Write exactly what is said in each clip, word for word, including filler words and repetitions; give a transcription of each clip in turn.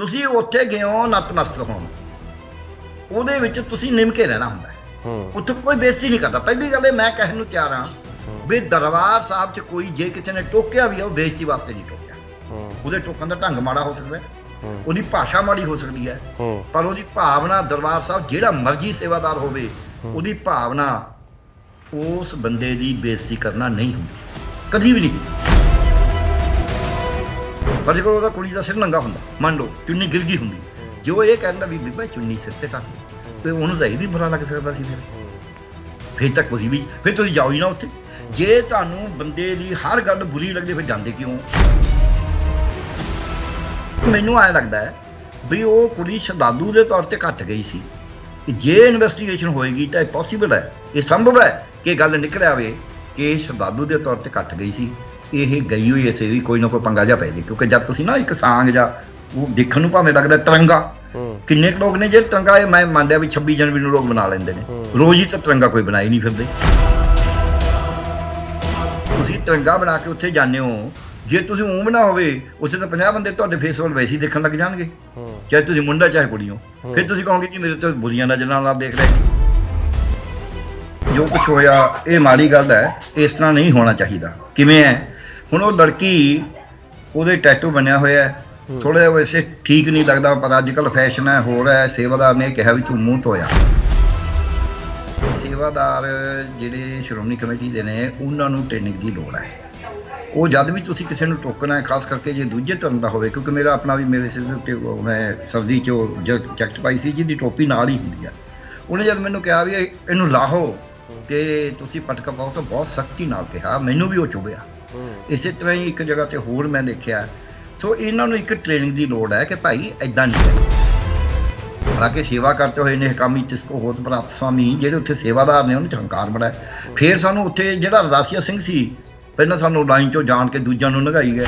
ਤੁਸੀਂ ਉੱਥੇ ਗਏ ਹੋ ਨਤਮਸਤਕ ਹੋਣ, ਉਹਦੇ ਵਿੱਚ ਤੁਸੀਂ ਨਿਮਕੇ ਰਹਿਣਾ ਹੁੰਦਾ ਹੈ, ਉੱਥੇ ਕੋਈ ਬੇਇੱਜ਼ਤੀ ਨਹੀਂ ਕਰਦਾ। ਪਹਿਲੀ ਗੱਲ ਇਹ ਮੈਂ ਕਹਿਣ ਨੂੰ ਤਿਆਰ ਹਾਂ ਵੀ ਦਰਬਾਰ ਸਾਹਿਬ 'ਚ ਕੋਈ ਜੇ ਕਿਸੇ ਨੇ ਟੋਕਿਆ ਵੀ ਆ, ਉਹ ਬੇਇੱਜ਼ਤੀ ਵਾਸਤੇ ਨਹੀਂ ਟੋਕਿਆ। ਉਹਦੇ ਟੋਕਣ ਦਾ ਢੰਗ ਮਾੜਾ ਹੋ ਸਕਦਾ, ਉਹਦੀ ਭਾਸ਼ਾ ਮਾੜੀ ਹੋ ਸਕਦੀ ਹੈ, ਪਰ ਉਹਦੀ ਭਾਵਨਾ ਦਰਬਾਰ ਸਾਹਿਬ ਜਿਹੜਾ ਮਰਜ਼ੀ ਸੇਵਾਦਾਰ ਹੋਵੇ, ਉਹਦੀ ਭਾਵਨਾ ਉਸ ਬੰਦੇ ਦੀ ਬੇਇੱਜ਼ਤੀ ਕਰਨਾ ਨਹੀਂ ਹੁੰਦੀ, ਕਦੀ ਵੀ ਨਹੀਂ। ਪਰ ਜੇਕਰ ਉਹਦਾ ਕੁੜੀ ਦਾ ਸਿਰ ਨੰਗਾ ਹੁੰਦਾ, ਮੰਨ ਲਓ ਚੁੰਨੀ ਗਿਰ ਗਈ ਹੁੰਦੀ, ਜੋ ਇਹ ਕਹਿੰਦਾ ਵੀ ਬੀਬਾ ਚੁੰਨੀ ਸਿਰ ਤੇ ਟੱਕ, ਤੇ ਉਹਨੂੰ ਤਾਂ ਇਹ ਵੀ ਬੁਰਾ ਲੱਗ ਸਕਦਾ ਸੀ। ਫਿਰ ਫਿਰ ਤਾਂ ਕੋਈ ਵੀ ਫਿਰ ਤੁਸੀਂ ਜਾਓ ਹੀ ਨਾ ਉੱਥੇ। ਜੇ ਤੁਹਾਨੂੰ ਬੰਦੇ ਦੀ ਹਰ ਗੱਲ ਬੁਰੀ ਲੱਗਦੀ, ਫਿਰ ਜਾਂਦੇ ਕਿਉਂ? ਮੈਨੂੰ ਐਂ ਲੱਗਦਾ ਹੈ ਵੀ ਉਹ ਕੁੜੀ ਸ਼ਰਧਾਲੂ ਦੇ ਤੌਰ 'ਤੇ ਘੱਟ ਗਈ ਸੀ। ਜੇ ਇਨਵੈਸਟੀਗੇਸ਼ਨ ਹੋਏਗੀ ਤਾਂ ਇਹ ਪੋਸੀਬਲ ਹੈ, ਇਹ ਸੰਭਵ ਹੈ ਕਿ ਗੱਲ ਨਿਕਲ ਆਵੇ ਕਿ ਸ਼ਰਧਾਲੂ ਦੇ ਤੌਰ 'ਤੇ ਘੱਟ ਗਈ ਸੀ। ਇਹ ਗਈ ਹੋਈ ਇਸੇ ਵੀ ਕੋਈ ਨਾ ਕੋਈ ਪੰਗਾ ਜਾ ਪੈ ਜੇ, ਕਿਉਂਕਿ ਜਦ ਤੁਸੀਂ ਨਾ ਇੱਕ ਸਾਂਗ ਜਾਂ ਉਹ ਦੇਖਣ ਨੂੰ ਭਾਵੇਂ ਲੱਗਦਾ ਤਿਰੰਗਾ, ਕਿੰਨੇ ਕੁ ਲੋਕ ਨੇ ਜਿਹੜੇ ਤਿਰੰਗਾ, ਇਹ ਮੈਂ ਮੰਨਦਾ ਵੀ ਛੱਬੀ ਜਨਵਰੀ ਨੂੰ ਲੋਕ ਬਣਾ ਲੈਂਦੇ ਨੇ, ਰੋਜ਼ ਹੀ ਤਾਂ ਤਿਰੰਗਾ ਕੋਈ ਬਣਾਈ ਨਹੀਂ ਫਿਰਦੇ। ਤੁਸੀਂ ਤਿਰੰਗਾ ਬਣਾ ਕੇ ਉੱਥੇ ਜਾਂਦੇ ਹੋ, ਜੇ ਤੁਸੀਂ ਊਂ ਬਣਾ ਹੋਵੇ ਉੱਥੇ ਤਾਂ ਪੰਜਾਹ ਬੰਦੇ ਤੁਹਾਡੇ ਫੇਸ ਵੱਲ ਵੈਸੇ ਹੀ ਦੇਖਣ ਲੱਗ ਜਾਣਗੇ, ਚਾਹੇ ਤੁਸੀਂ ਮੁੰਡਾ ਚਾਹੇ ਕੁੜੀ ਹੋ। ਫਿਰ ਤੁਸੀਂ ਕਹੋਗੇ ਜੀ ਮੇਰੇ ਤੋਂ ਬੁਰੀਆਂ ਨਜ਼ਰਾਂ ਨਾਲ ਦੇਖ ਰਹੇ। ਜੋ ਕੁਛ ਹੋਇਆ ਇਹ ਮਾੜੀ ਗੱਲ ਹੈ, ਇਸ ਤਰ੍ਹਾਂ ਨਹੀਂ ਹੋਣਾ ਚਾਹੀਦਾ। ਕਿਵੇਂ ਹੈ ਹੁਣ ਉਹ ਲੜਕੀ, ਉਹਦੇ ਟੈਟੂ ਬਣਿਆ ਹੋਇਆ, ਥੋੜ੍ਹਾ ਜਿਹਾ ਵੈਸੇ ਠੀਕ ਨਹੀਂ ਲੱਗਦਾ, ਪਰ ਅੱਜ ਕੱਲ੍ਹ ਫੈਸ਼ਨ ਹੈ, ਹੋਰ ਹੈ। ਸੇਵਾਦਾਰ ਨੇ ਕਿਹਾ ਵੀ ਤੂੰ ਮੂੰਹ ਧੋਇਆ। ਸੇਵਾਦਾਰ ਜਿਹੜੇ ਸ਼੍ਰੋਮਣੀ ਕਮੇਟੀ ਦੇ ਨੇ, ਉਹਨਾਂ ਨੂੰ ਟ੍ਰੇਨਿੰਗ ਦੀ ਲੋੜ ਹੈ। ਉਹ ਜਦ ਵੀ ਤੁਸੀਂ ਕਿਸੇ ਨੂੰ ਟੋਕਣਾ ਹੈ, ਖਾਸ ਕਰਕੇ ਜੇ ਦੂਜੇ ਧਰਮ ਦਾ ਹੋਵੇ, ਕਿਉਂਕਿ ਮੇਰਾ ਆਪਣਾ ਵੀ ਮੇਰੇ ਸਿਰ ਉੱਤੇ ਮੈਂ ਸਰਦੀ 'ਚ ਜੈਕਟ ਪਾਈ ਸੀ ਜਿਹਦੀ ਟੋਪੀ ਨਾਲ ਹੀ ਹੁੰਦੀ ਆ। ਉਹਨੇ ਜਦ ਮੈਨੂੰ ਕਿਹਾ ਵੀ ਇਹਨੂੰ ਲਾਹੋ ਅਤੇ ਤੁਸੀਂ ਪਟਕਾ ਪਾਓ, ਤਾਂ ਬਹੁਤ ਸਖਤੀ ਨਾਲ ਕਿਹਾ, ਮੈਨੂੰ ਵੀ ਉਹ ਚੁਭਿਆ। ਇਸੇ ਤਰ੍ਹਾਂ ਹੀ ਇੱਕ ਜਗ੍ਹਾ 'ਤੇ ਹੋਰ ਮੈਂ ਦੇਖਿਆ। ਸੋ ਇਹਨਾਂ ਨੂੰ ਇੱਕ ਟ੍ਰੇਨਿੰਗ ਦੀ ਲੋੜ ਹੈ ਕਿ ਭਾਈ ਇੱਦਾਂ ਨਹੀਂ ਹੈ। ਹਾਲਾਂਕਿ ਸੇਵਾ ਕਰਦੇ ਹੋਏ ਨਿਹਕਾਮੀ ਤਿਸਕੋ ਹੋਤ ਪ੍ਰਾਪਤ ਸਵਾਮੀ, ਜਿਹੜੇ ਉੱਥੇ ਸੇਵਾਦਾਰ ਨੇ ਉਹਨੇ ਹੰਕਾਰ ਬਣਾਇਆ। ਫਿਰ ਸਾਨੂੰ ਉੱਥੇ ਜਿਹੜਾ ਰਦਾਸੀਆ ਸਿੰਘ ਸੀ, ਪਹਿਲਾਂ ਸਾਨੂੰ ਲਾਈਨ 'ਚੋਂ ਜਾਣ ਕੇ ਦੂਜਿਆਂ ਨੂੰ ਲੰਘਾਈ ਗਏ।